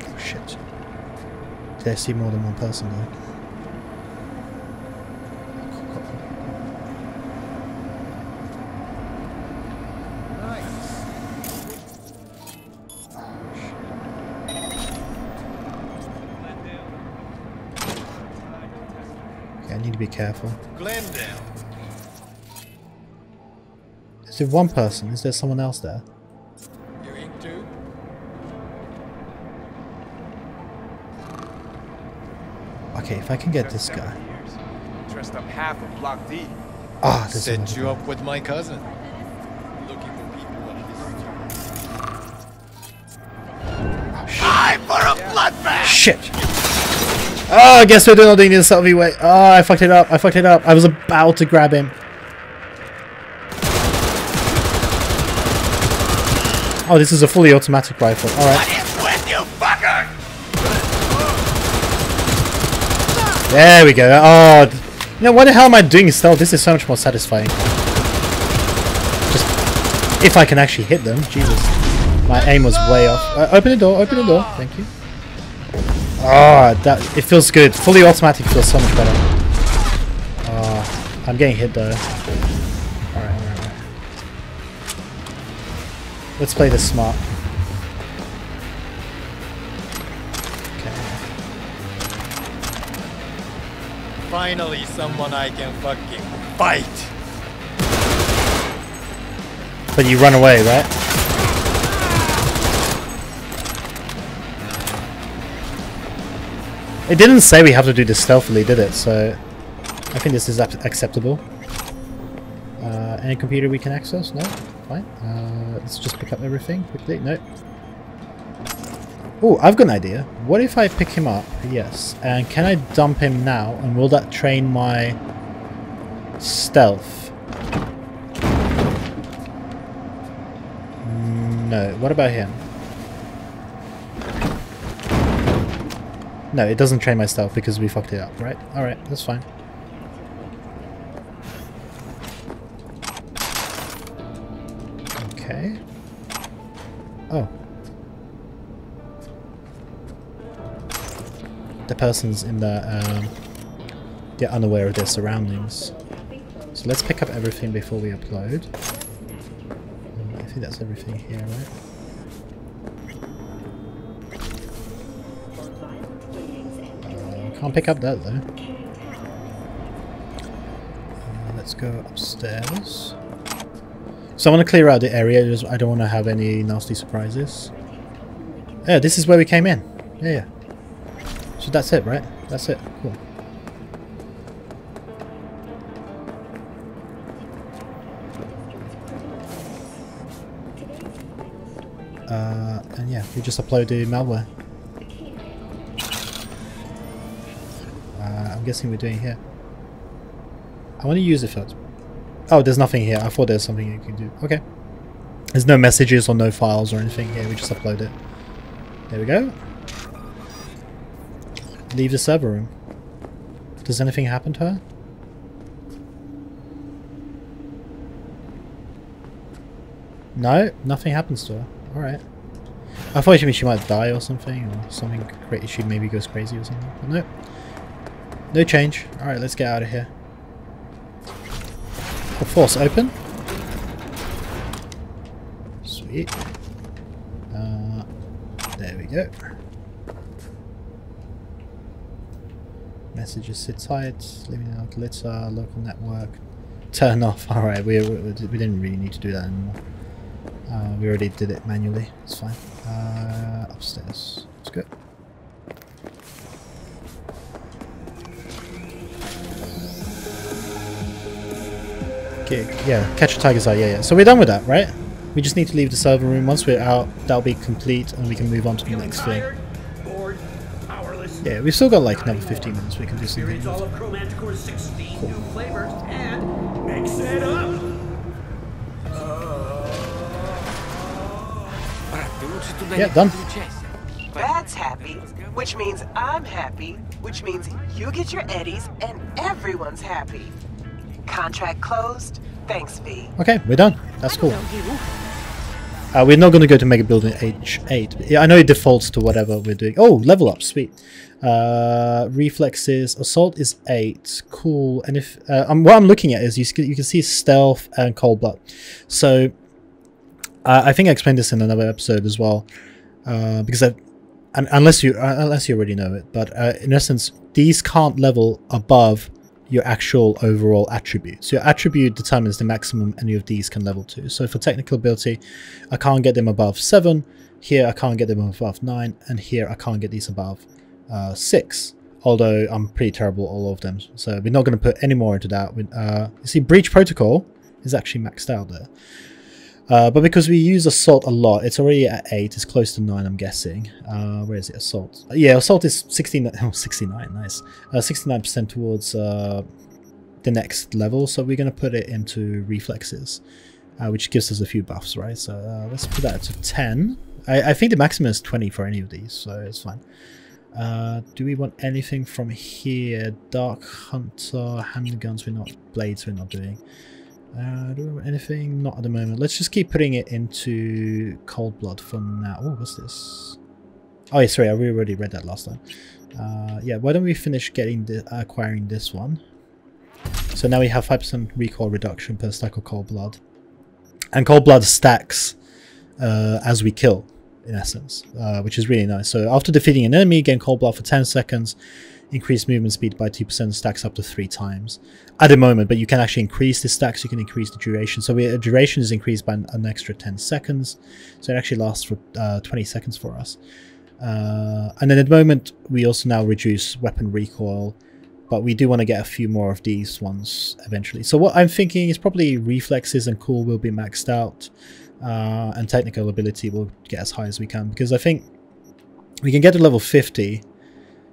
Oh, shit. Did I see more than one person there? Be careful. Glendale. Is it one person? Is there someone else there? You're in two. Okay, if I can get this guy. Dressed up half of Block D. Ah, oh, set you up with my cousin. Looking for people on this. Eye for a bloodbath. Shit. Oh, I guess we're doing all doing this selfie way. Oh, I fucked it up. I fucked it up. I was about to grab him. Oh, this is a fully automatic rifle. All right. What is with you, fucker? There we go. Oh, you know, why the hell am I doing stealth? This is so much more satisfying. Just if I can actually hit them. Jesus, my aim was way off. Uh, open the door. Open the door. Thank you. Ah, oh, that it feels good. Fully automatic feels so much better. Oh, I'm getting hit though. Alright, alright, alright. Let's play this smart. Okay. Finally, someone I can fucking fight. But you run away, right? It didn't say we have to do this stealthily, did it? So I think this is acceptable. Uh, any computer we can access? No? Fine. Uh, let's just pick up everything quickly. No. Oh, I've got an idea. What if I pick him up? Yes. And can I dump him now? And will that train my stealth? No. What about him? No, it doesn't train my stealth because we fucked it up, right? Alright, that's fine. Okay. Oh. The person's in the, um... they're unaware of their surroundings. So let's pick up everything before we upload. I think that's everything here, right? Can't pick up that though. Uh, let's go upstairs. So I want to clear out the area. Just, I don't want to have any nasty surprises. Yeah, this is where we came in. Yeah, yeah. So that's it, right? That's it. Cool. Uh, and yeah, we just upload the malware. Guessing we're doing here. I want to use it first. Oh, there's nothing here. I thought there's something you can do. Okay. There's no messages or no files or anything here. We just upload it. There we go. Leave the server room. Does anything happen to her? No, nothing happens to her. Alright. I thought she, she might die or something, or something crazy. She maybe goes crazy or something. But no. No change. Alright, let's get out of here. The force open. Sweet. Uh, there we go. Messages sit tight. Leaving out glitter. Local network. Turn off. Alright, we, we, we didn't really need to do that anymore. Uh, we already did it manually. It's fine. Uh, upstairs. Let's go. Yeah, catch a tiger's eye, yeah, yeah. So we're done with that, right? We just need to leave the server room. Once we're out, that'll be complete and we can move on to the next thing. Yeah, we've still got like another fifteen minutes we can do something. Cool. And mix it up. Yeah, done. That's happy, which means I'm happy, which means you get your eddies, and everyone's happy. Contract closed. Thanks, V. Okay, we're done. That's cool. Uh, we're not going to go to Mega Building H eight. I know it defaults to whatever we're doing. Oh, level up, sweet. Uh, reflexes, assault is eight, cool. And if uh, I'm, what I'm looking at is you, you can see stealth and cold blood. So uh, I think I explained this in another episode as well, uh, because I, un unless you uh, unless you already know it. But uh, in essence, these can't level above your actual overall attribute. So your attribute determines the maximum any of these can level to. So for technical ability, I can't get them above seven. Here I can't get them above nine, and here I can't get these above uh, six. Although I'm pretty terrible at all of them, so we're not going to put any more into that. We, uh, you see, Breach Protocol is actually maxed out there, uh, but because we use Assault a lot, it's already at eight. It's close to nine, I'm guessing. Uh, where is it? Assault. Yeah, Assault is sixteen. Oh, sixty-nine. Nice. Uh, sixty-nine percent towards uh, the next level. So we're going to put it into Reflexes, uh, which gives us a few buffs, right? So uh, let's put that to ten. I, I think the maximum is twenty for any of these, so it's fine. Uh, do we want anything from here? Dark Hunter, handguns. We're not blades. We're not doing. Uh, do we want anything? Not at the moment. Let's just keep putting it into cold blood for now. Oh, what's this? Oh, yeah, sorry, I already read that last time. Uh, yeah, why don't we finish getting the uh, acquiring this one? So now we have five percent recoil reduction per stack of cold blood, and cold blood stacks uh, as we kill, in essence, uh, which is really nice. So after defeating an enemy, gain cold blood for ten seconds, increase movement speed by two percent, stacks up to three times at the moment, but you can actually increase the stacks, you can increase the duration. So the duration is increased by an, an extra ten seconds, so it actually lasts for uh, twenty seconds for us. Uh, and then at the moment, we also now reduce weapon recoil, but we do want to get a few more of these ones eventually. So what I'm thinking is probably reflexes and cool will be maxed out. Uh, and technical ability will get as high as we can, because I think we can get to level fifty,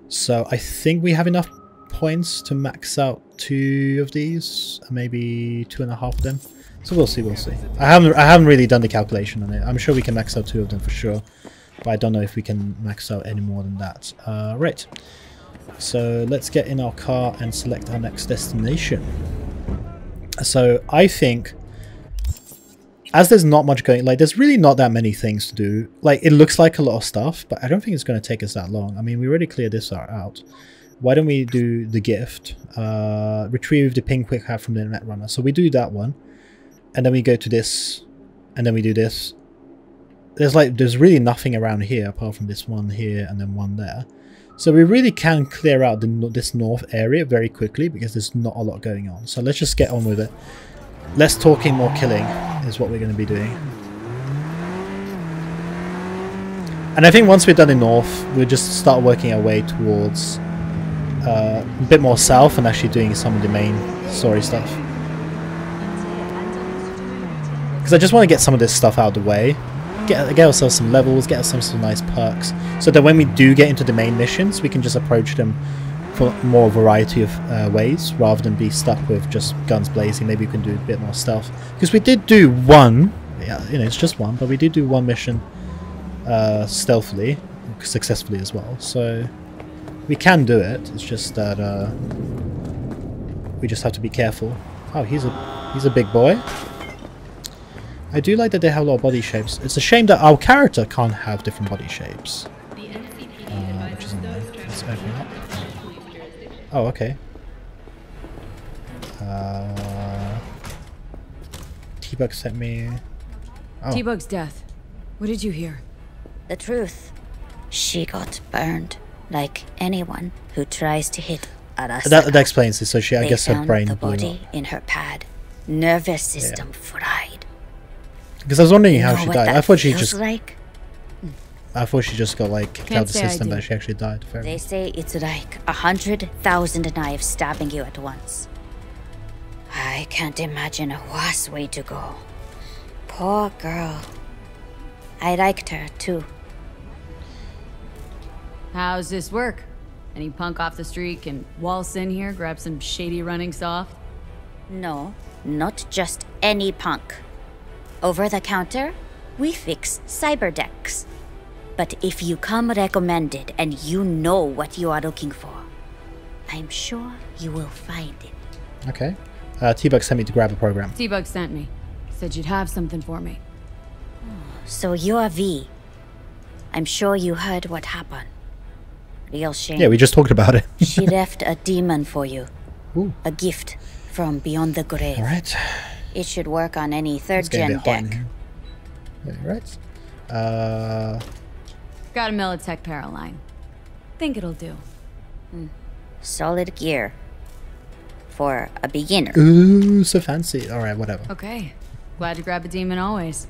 so I think we have enough points to max out two of these, maybe two and a half of them. So we'll see, we'll see. I haven't, I haven't really done the calculation on it. I'm sure we can max out two of them for sure, but I don't know if we can max out any more than that. Uh, right, so let's get in our car and select our next destination. So I think, as there's not much going, like there's really not that many things to do. Like it looks like a lot of stuff, but I don't think it's going to take us that long. I mean, we already cleared this out. Why don't we do the gift? Uh, retrieve the ping quick hat from the net runner. So we do that one, and then we go to this, and then we do this. There's like there's really nothing around here apart from this one here and then one there. So we really can clear out the, this north area very quickly because there's not a lot going on. So let's just get on with it. Less talking, more killing is what we're going to be doing. And I think once we're done in north, we'll just start working our way towards uh, a bit more south and actually doing some of the main story stuff. Because I just want to get some of this stuff out of the way. Get, get ourselves some levels, get ourselves some nice perks, so that when we do get into the main missions, we can just approach them for more variety of uh, ways rather than be stuck with just guns blazing. Maybe you can do a bit more stealth, because we did do one, yeah, you know, it's just one, but we did do one mission uh, stealthily, successfully as well. So we can do it. It's just that uh, we just have to be careful. Oh, he's a he's a big boy. I do like that they have a lot of body shapes. It's a shame that our character can't have different body shapes. Uh, which is annoying. Let's open up. Oh, okay. Uh, T-Bug sent me... Oh. T-Bug's death. What did you hear? The truth. She got burned, like anyone who tries to hit Arasaka. That, that explains it, so she, I they guess her brain the body blew up. In her pad. Nervous system, yeah. Fried. Because I was wondering how you know she died. I thought she just... Like? I thought she just got like kicked out of the system, but she actually died. Fair they enough. Say it's like a hundred thousand knives stabbing you at once. I can't imagine a worse way to go. Poor girl. I liked her too. How's this work? Any punk off the street can waltz in here, grab some shady running soft? No, not just any punk. Over the counter, we fix cyberdecks. But if you come recommended and you know what you are looking for, I'm sure you will find it. Okay. Uh, T-Bug sent me to grab a program. T-Bug sent me. Said you'd have something for me. So you're V. I'm sure you heard what happened. Real shame. Yeah, we just talked about it. She left a demon for you. Ooh. A gift from beyond the grave. All right. It should work on any third-gen deck. Yeah, right. Uh... Got a Militech Paraline. Think it'll do. Mm. Solid gear. For a beginner. Ooh, so fancy. Alright, whatever. Okay. Glad to grab a demon always.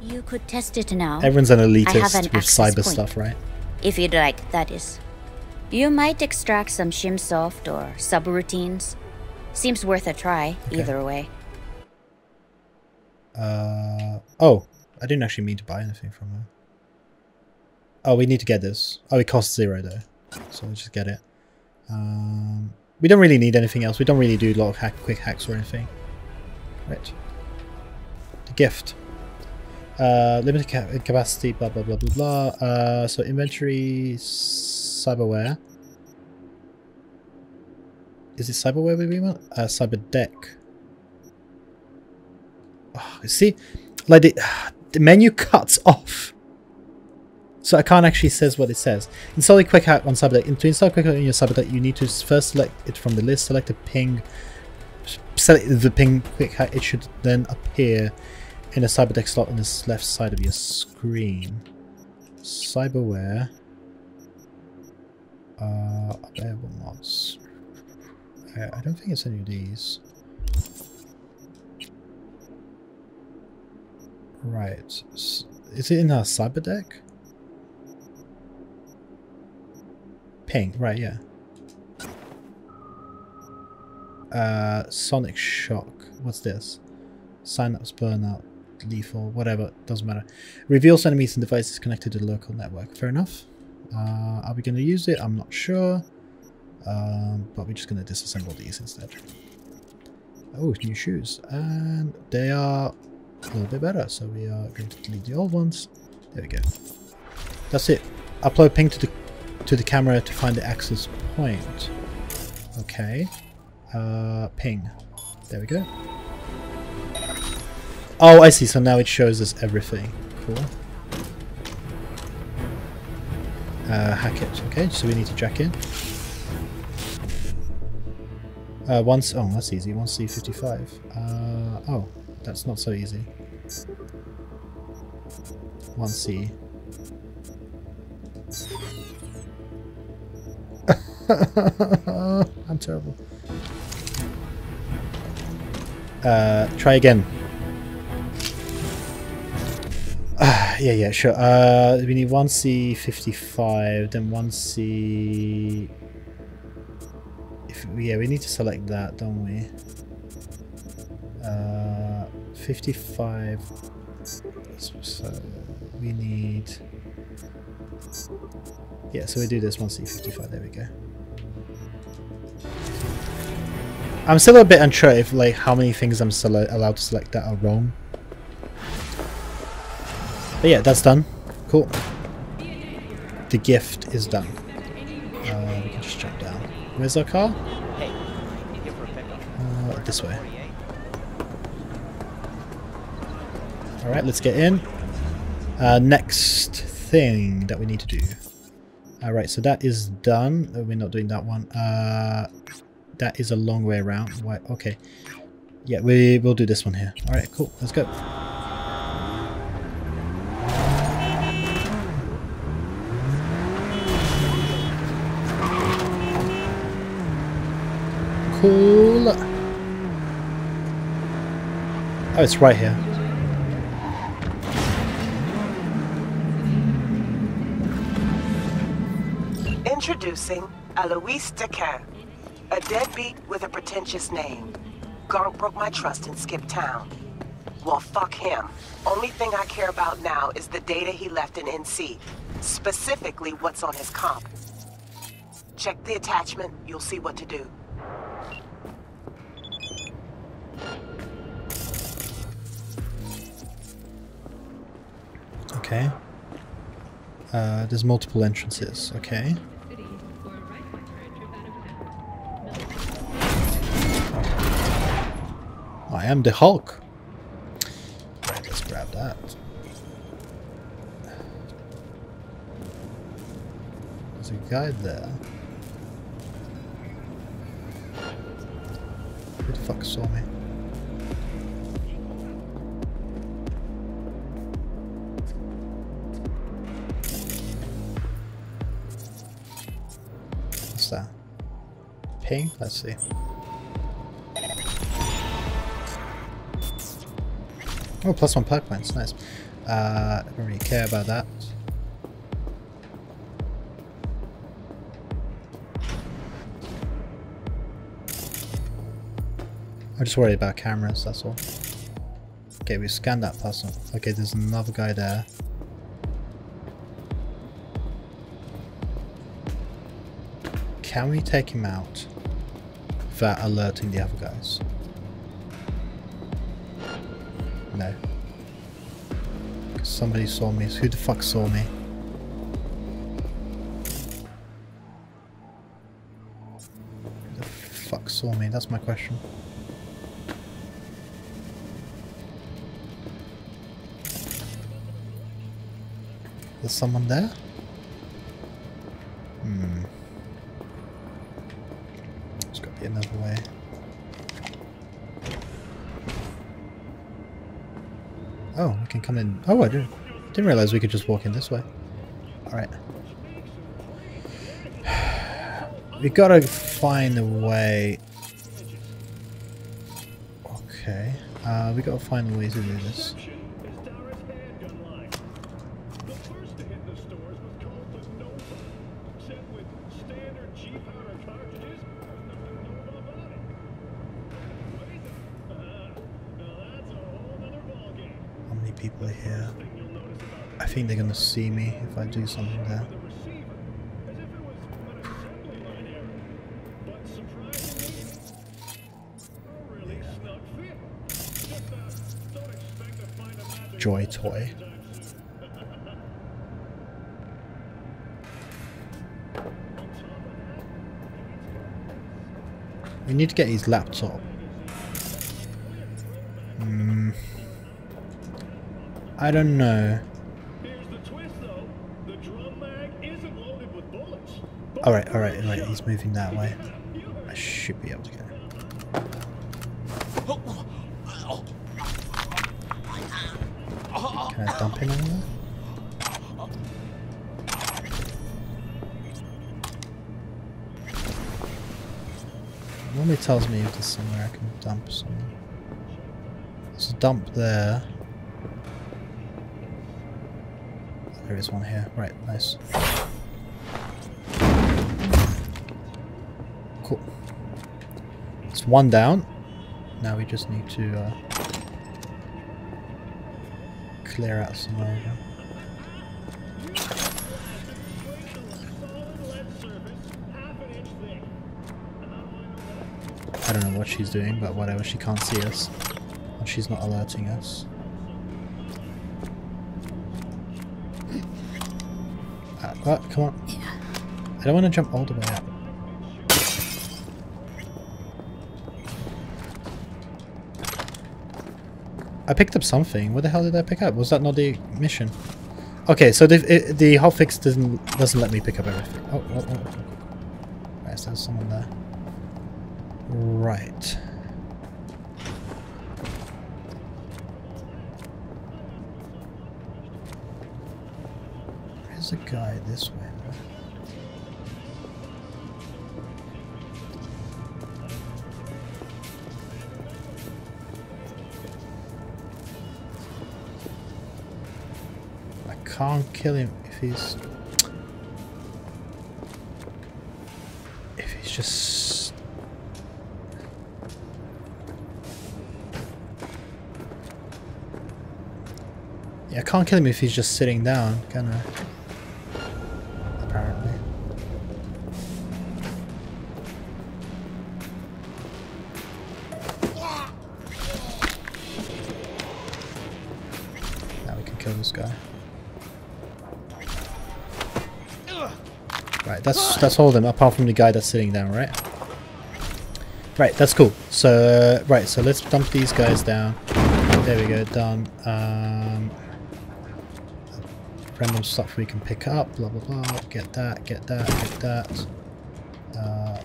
You could test it now. Everyone's an elitist an with cyber point. Stuff, right? If you'd like, that is. You might extract some shimsoft or subroutines. Seems worth a try, okay. Either way. Uh, oh, I didn't actually mean to buy anything from her. Oh, we need to get this. Oh, it costs zero though, so we'll just get it. Um, we don't really need anything else. We don't really do a lot of hack, quick hacks or anything. Right. The gift. Uh, limited cap capacity, blah, blah, blah, blah, blah. Uh, so inventory, cyberware. Is it cyberware we want? Uh, cyberdeck. Oh, see, like the, the menu cuts off. So I can't actually says what it says. Install a quick hack on Cyberdeck. To install a quick hack on your Cyberdeck, you need to first select it from the list, select the ping, select the ping quick hack. It should then appear in a Cyberdeck slot on this left side of your screen. Cyberware. Uh, available mods. I, I don't think it's any of these. Right. Is it in our Cyberdeck? Ping, right, yeah. Uh, Sonic Shock. What's this? Synapse Burnout, Lethal, whatever, doesn't matter. Reveals enemies and devices connected to the local network. Fair enough. Uh, are we going to use it? I'm not sure. Um, but we're just going to disassemble these instead. Oh, new shoes. And they are a little bit better, so we are going to delete the old ones. There we go. That's it. Upload ping to the to the camera to find the access point. Okay. Uh, ping. There we go. Oh, I see. So now it shows us everything. Cool. Uh, hack it. Okay, so we need to jack in. Uh, once... Oh, that's easy. one C fifty-five. Uh, oh, that's not so easy. one C. I'm terrible. Uh, try again. Uh, yeah, yeah, sure. Uh, we need one C fifty-five, then one C... If, yeah, we need to select that, don't we? Uh, fifty-five... So, we need... Yeah, so we do this one C fifty-five, there we go. I'm still a bit unsure if, like, how many things I'm still allowed to select that are wrong. But yeah, that's done. Cool. The gift is done. Uh, we can just jump down. Where's our car? Uh, this way. Alright, let's get in. Uh, next thing that we need to do. Alright, so that is done. We're not doing that one. Uh, that is a long way around. Why? Okay. Yeah, we will do this one here. Alright, cool. Let's go. Cool. Oh, it's right here. Introducing Alois Dequin, a deadbeat with a pretentious name. Garnt broke my trust and skipped town. Well, fuck him. Only thing I care about now is the data he left in N C, specifically what's on his comp. Check the attachment. You'll see what to do. Okay. Uh, there's multiple entrances. Okay. I am the Hulk. Right, let's grab that. There's a guide there. Who the fuck saw me? What's that? Ping? Let's see. Oh, plus one pipelines, nice. Uh, I don't really care about that. I'm just worried about cameras, that's all. Okay, we scanned that person. Okay, there's another guy there. Can we take him out without alerting the other guys? No. Somebody saw me. Who the fuck saw me? Who the fuck saw me? That's my question. There's someone there? Hmm. There's gotta be another way. Oh, we can come in. Oh, I didn't, didn't realize we could just walk in this way. Alright. We gotta find a way. Okay. Uh, we gotta find a way to do this. They're gonna see me if I do something there. Yeah. Joy toy. We need to get his laptop. Mm. I don't know. Alright, alright, alright, he's moving that way. I should be able to get him. Can I dump him anywhere? It normally tells me if there's somewhere I can dump someone. There's a dump there. There is one here. Right, nice. Cool. It's one down. Now we just need to uh, clear out some area. I don't know what she's doing, but whatever, she can't see us. And she's not alerting us. Uh, oh, come on. I don't want to jump all the way up. I picked up something. What the hell did I pick up? Was that not the mission? Okay, so the it, the hotfix doesn't doesn't let me pick up everything. Oh, oh, oh. Right, so there's someone there. Right. There's a guy this way. Can't kill him if he's if he's just yeah I can't kill him if he's just sitting down, can I? Apparently kill this guy. Right, that's that's all of them, apart from the guy that's sitting down, right? Right, that's cool. So, right, so let's dump these guys down. There we go, done. Um, random stuff we can pick up, blah, blah, blah. Get that, get that, get that. Uh,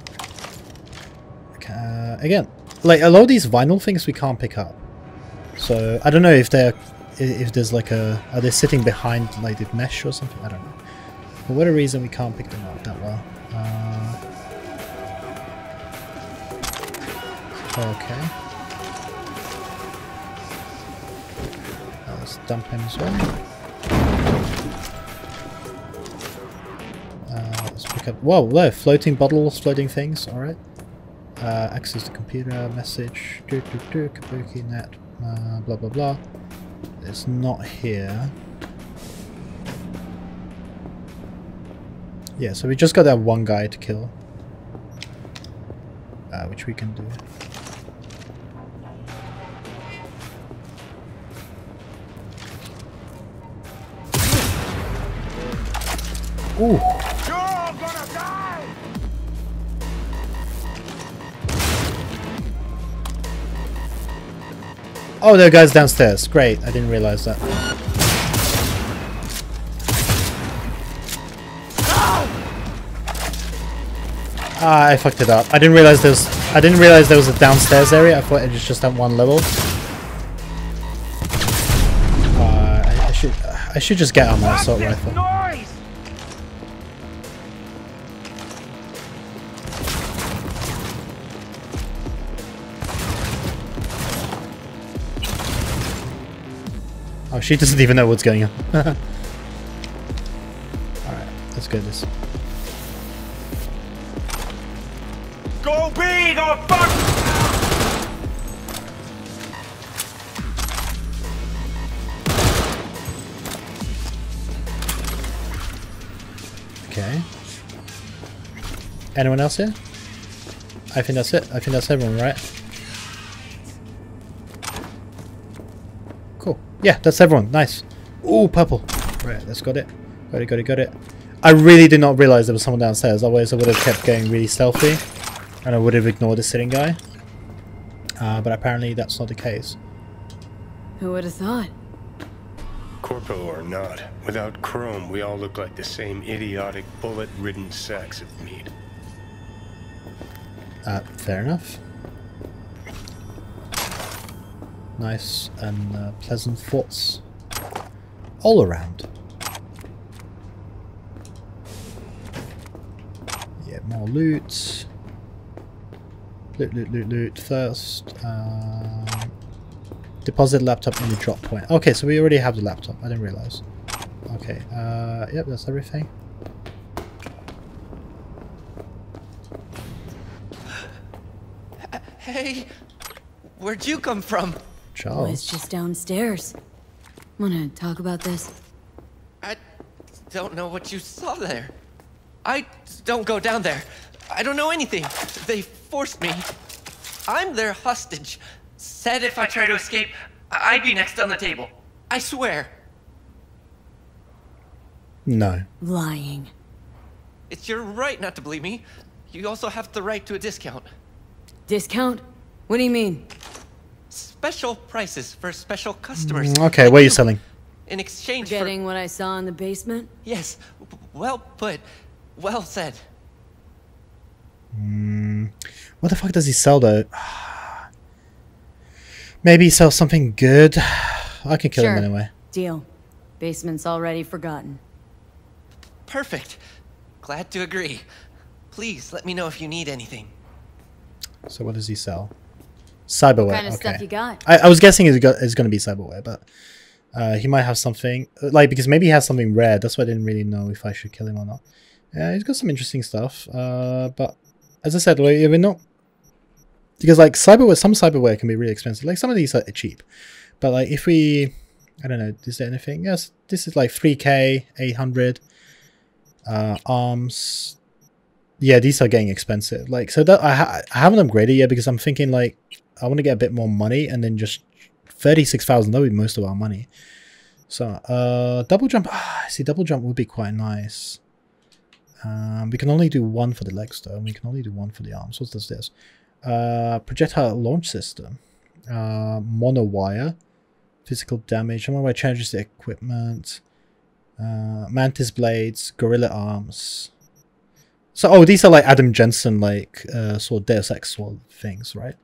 uh, again, like a lot of these vinyl things we can't pick up. So, I don't know if they're, if there's like a, are they sitting behind like the mesh or something? I don't know. For whatever reason, we can't pick them up that well. Uh, okay. Uh, let's dump him as well. Uh, let's pick up. Whoa, whoa, floating bottles, floating things. All right. Uh, access to computer, message, do do do, Kabuki net, uh, blah blah blah. It's not here. Yeah, so we just got that one guy to kill, uh, which we can do. Ooh! You're all gonna die! Oh, there are guys downstairs. Great, I didn't realize that. Ah, I fucked it up. I didn't realize there was. I didn't realize there was a downstairs area. I thought it was just at one level. Uh, I, I should. I should just get on my assault rifle. Noise? Oh, she doesn't even know what's going on. All right, let's get this. Go big or fuck! Okay. Anyone else here? I think that's it. I think that's everyone, right? Cool. Yeah, that's everyone. Nice. Ooh, purple. Right, that's got it. Got it, got it, got it. I really did not realize there was someone downstairs. Otherwise, I would have kept going really stealthy. And I would have ignored the sitting guy. Uh, but apparently that's not the case. Who would have thought? Corpo or not, without chrome we all look like the same idiotic bullet-ridden sacks of meat. Uh, fair enough. Nice and uh, pleasant thoughts all around. Yeah, more loot. Loot, loot, loot, loot, first. Um, deposit laptop in the drop point. Okay, so we already have the laptop. I didn't realize. Okay, uh, yep, that's everything. Hey, where'd you come from? Charles. Oh, it's just downstairs. Wanna talk about this? I don't know what you saw there. I don't go down there. I don't know anything. They forced me. I'm their hostage. Said if I try to escape, I'd be next on the table. I swear. No. Lying. It's your right not to believe me. You also have the right to a discount. Discount? What do you mean? Special prices for special customers. Mm, okay, what are you selling? In exchange for... Getting what I saw in the basement? Yes. Well put. Well said. Mm, what the fuck does he sell though? Maybe he sells something good. I can kill sure. him anyway. Deal. Basement's already forgotten. Perfect. Glad to agree. Please let me know if you need anything. So what does he sell? Cyberware. What kind of okay. stuff you got? I, I was guessing it's, got, it's going to be cyberware, but uh, he might have something like because maybe he has something rare. That's why I didn't really know if I should kill him or not. Yeah, he's got some interesting stuff, uh, but. As I said, we're not because like cyberware, some cyberware can be really expensive. Like some of these are cheap, but like if we, I don't know, is there anything? Yes, this is like three K, eight hundred, uh, arms. Yeah, these are getting expensive. Like so that I, ha I haven't upgraded yet because I'm thinking like I want to get a bit more money and then just thirty-six thousand. That would be most of our money. So, uh, double jump. Ah, see, double jump would be quite nice. Um, we can only do one for the legs, though. And we can only do one for the arms. What does this? Uh, projectile launch system. Uh, mono wire. Physical damage. Mono wire changes the equipment. Uh, mantis blades. Gorilla arms. So, oh, these are like Adam Jensen, like, uh, sort of Deus Ex sort of things, right?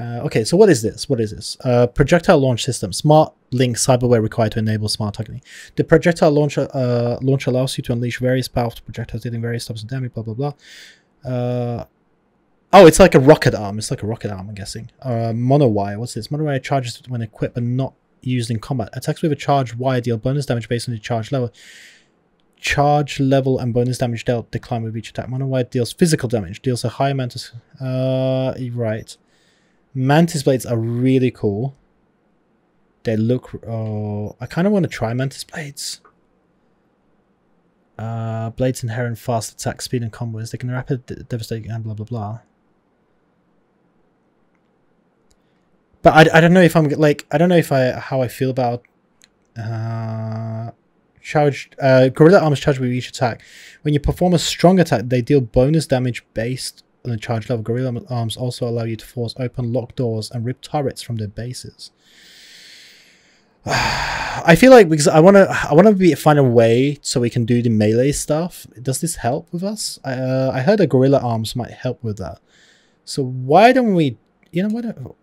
Uh, okay, so what is this? What is this? Uh, projectile launch system. Smart link cyberware required to enable smart targeting. The projectile launcher uh, launch allows you to unleash various powerful projectiles dealing various types of damage, blah, blah, blah. Uh, oh, it's like a rocket arm. It's like a rocket arm, I'm guessing. Uh, monowire. What's this? Monowire charges when equipped but not used in combat. Attacks with a charged wire deal bonus damage based on the charge level. Charge level and bonus damage dealt decline with each attack. Monowire deals physical damage. Deals a high amount of... Uh, right. Mantis blades are really cool. They look... Oh, I kind of want to try mantis blades. Uh, blades inherent fast attack speed and combos. They can rapid devastate and blah blah blah. But I, I don't know if I'm like I don't know if I how I feel about uh, charged uh, gorilla arms charged with each attack. When you perform a strong attack, they deal bonus damage based. On the charge level, gorilla arms also allow you to force open locked doors and rip turrets from their bases. I feel like because I want to, I want to be find a way so we can do the melee stuff. Does this help with us? Uh, I heard that gorilla arms might help with that. So why don't we? You know what? Oh,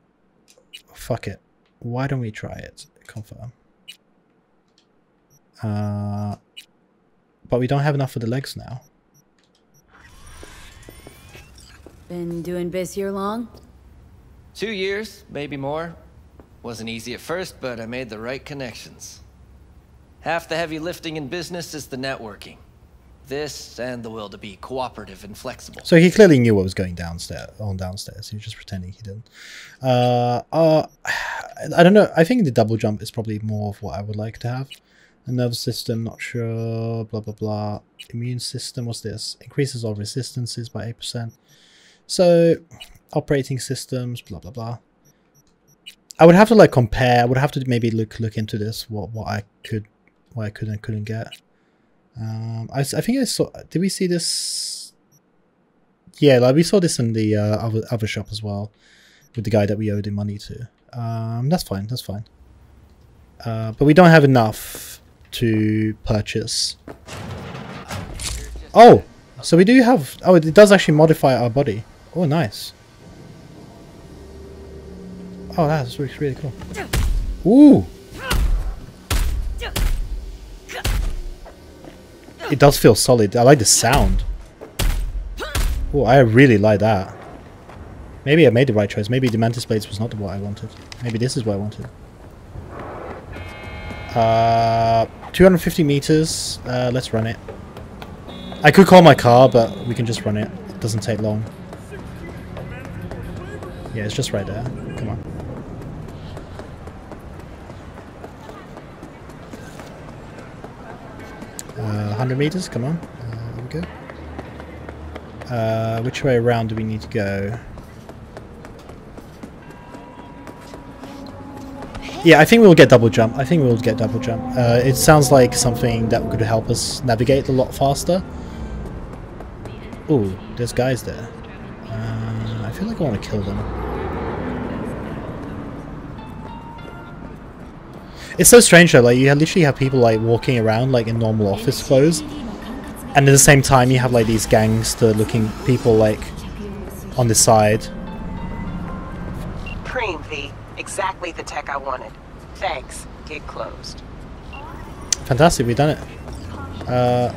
fuck it. Why don't we try it? Confirm. Uh, but we don't have enough for the legs now. Been doing biz here long? Two years, maybe more. Wasn't easy at first, but I made the right connections. Half the heavy lifting in business is the networking. This and the will to be cooperative and flexible. So he clearly knew what was going downstairs. On downstairs, he was just pretending he didn't. Uh, uh, I don't know. I think the double jump is probably more of what I would like to have. Nervous system, not sure. Blah blah blah. Immune system. What's this? Increases all resistances by eight percent. So, operating systems, blah blah blah. I would have to like compare. I would have to maybe look look into this. What what I could, what I could and couldn't get. Um, I I think I saw. Did we see this? Yeah, like we saw this in the uh, other other shop as well, with the guy that we owed him money to. Um, that's fine. That's fine. Uh, but we don't have enough to purchase. Oh, so we do have. Oh, it does actually modify our body. Oh, nice. Oh, that's really cool. Ooh. It does feel solid. I like the sound. Oh, I really like that. Maybe I made the right choice. Maybe the mantis blades was not what I wanted. Maybe this is what I wanted. Uh, two hundred fifty meters. Uh, let's run it. I could call my car, but we can just run it. It doesn't take long. Yeah, it's just right there. Come on. Uh, one hundred meters, come on. Uh, there we go. Uh, which way around do we need to go? Yeah, I think we'll get double jump. I think we'll get double jump. Uh, it sounds like something that could help us navigate a lot faster. Ooh, there's guys there. Uh, I feel like I want to kill them. It's so strange though, like you literally have people like walking around like in normal office clothes, and at the same time you have like these gangster looking people like on the side. Cream V, exactly the tech I wanted. Thanks, get closed. Fantastic, we've done it. Uh,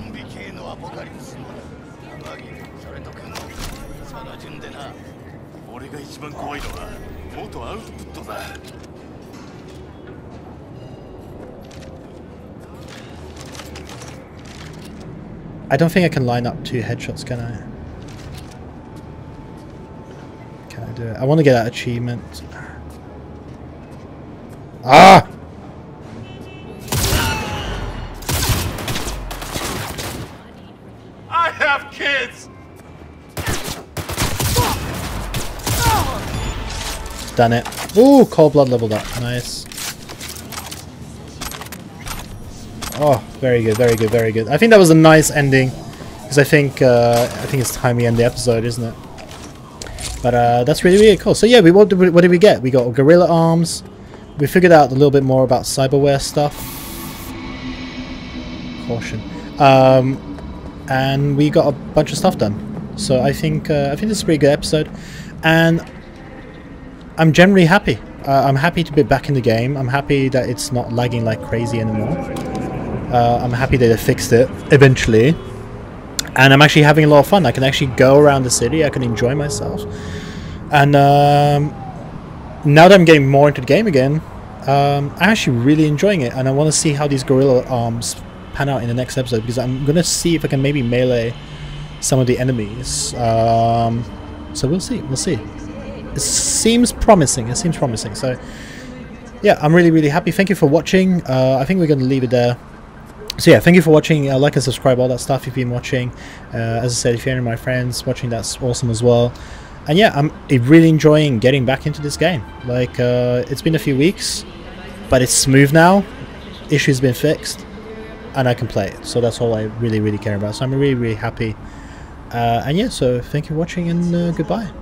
I don't think I can line up two headshots, can I? Can I do it? I want to get that achievement. Ah! I have kids! Done it. Ooh, cold blood leveled up. Nice. Oh, very good, very good, very good. I think that was a nice ending, because I think uh, I think it's time we end the episode, isn't it? But uh, that's really really cool. So yeah, we what did we, what did we get? We got gorilla arms. We figured out a little bit more about cyberware stuff. Caution. Um, and we got a bunch of stuff done. So I think uh, I think this is a pretty good episode, and I'm generally happy. Uh, I'm happy to be back in the game. I'm happy that it's not lagging like crazy anymore. Uh, I'm happy that they fixed it eventually. And I'm actually having a lot of fun. I can actually go around the city. I can enjoy myself. And um, now that I'm getting more into the game again, um, I'm actually really enjoying it. And I want to see how these gorilla arms pan out in the next episode, because I'm going to see if I can maybe melee some of the enemies. Um, so we'll see. We'll see. It seems promising. It seems promising. So, yeah, I'm really, really happy. Thank you for watching. Uh, I think we're going to leave it there. So, yeah, thank you for watching. Uh, like and subscribe, all that stuff if you've been watching. Uh, as I said, if you're any of my friends watching, that's awesome as well. And, yeah, I'm really enjoying getting back into this game. Like, uh, it's been a few weeks, but it's smooth now. Issue's been fixed, and I can play it. So that's all I really, really care about. So I'm really, really happy. Uh, and, yeah, so thank you for watching, and uh, goodbye.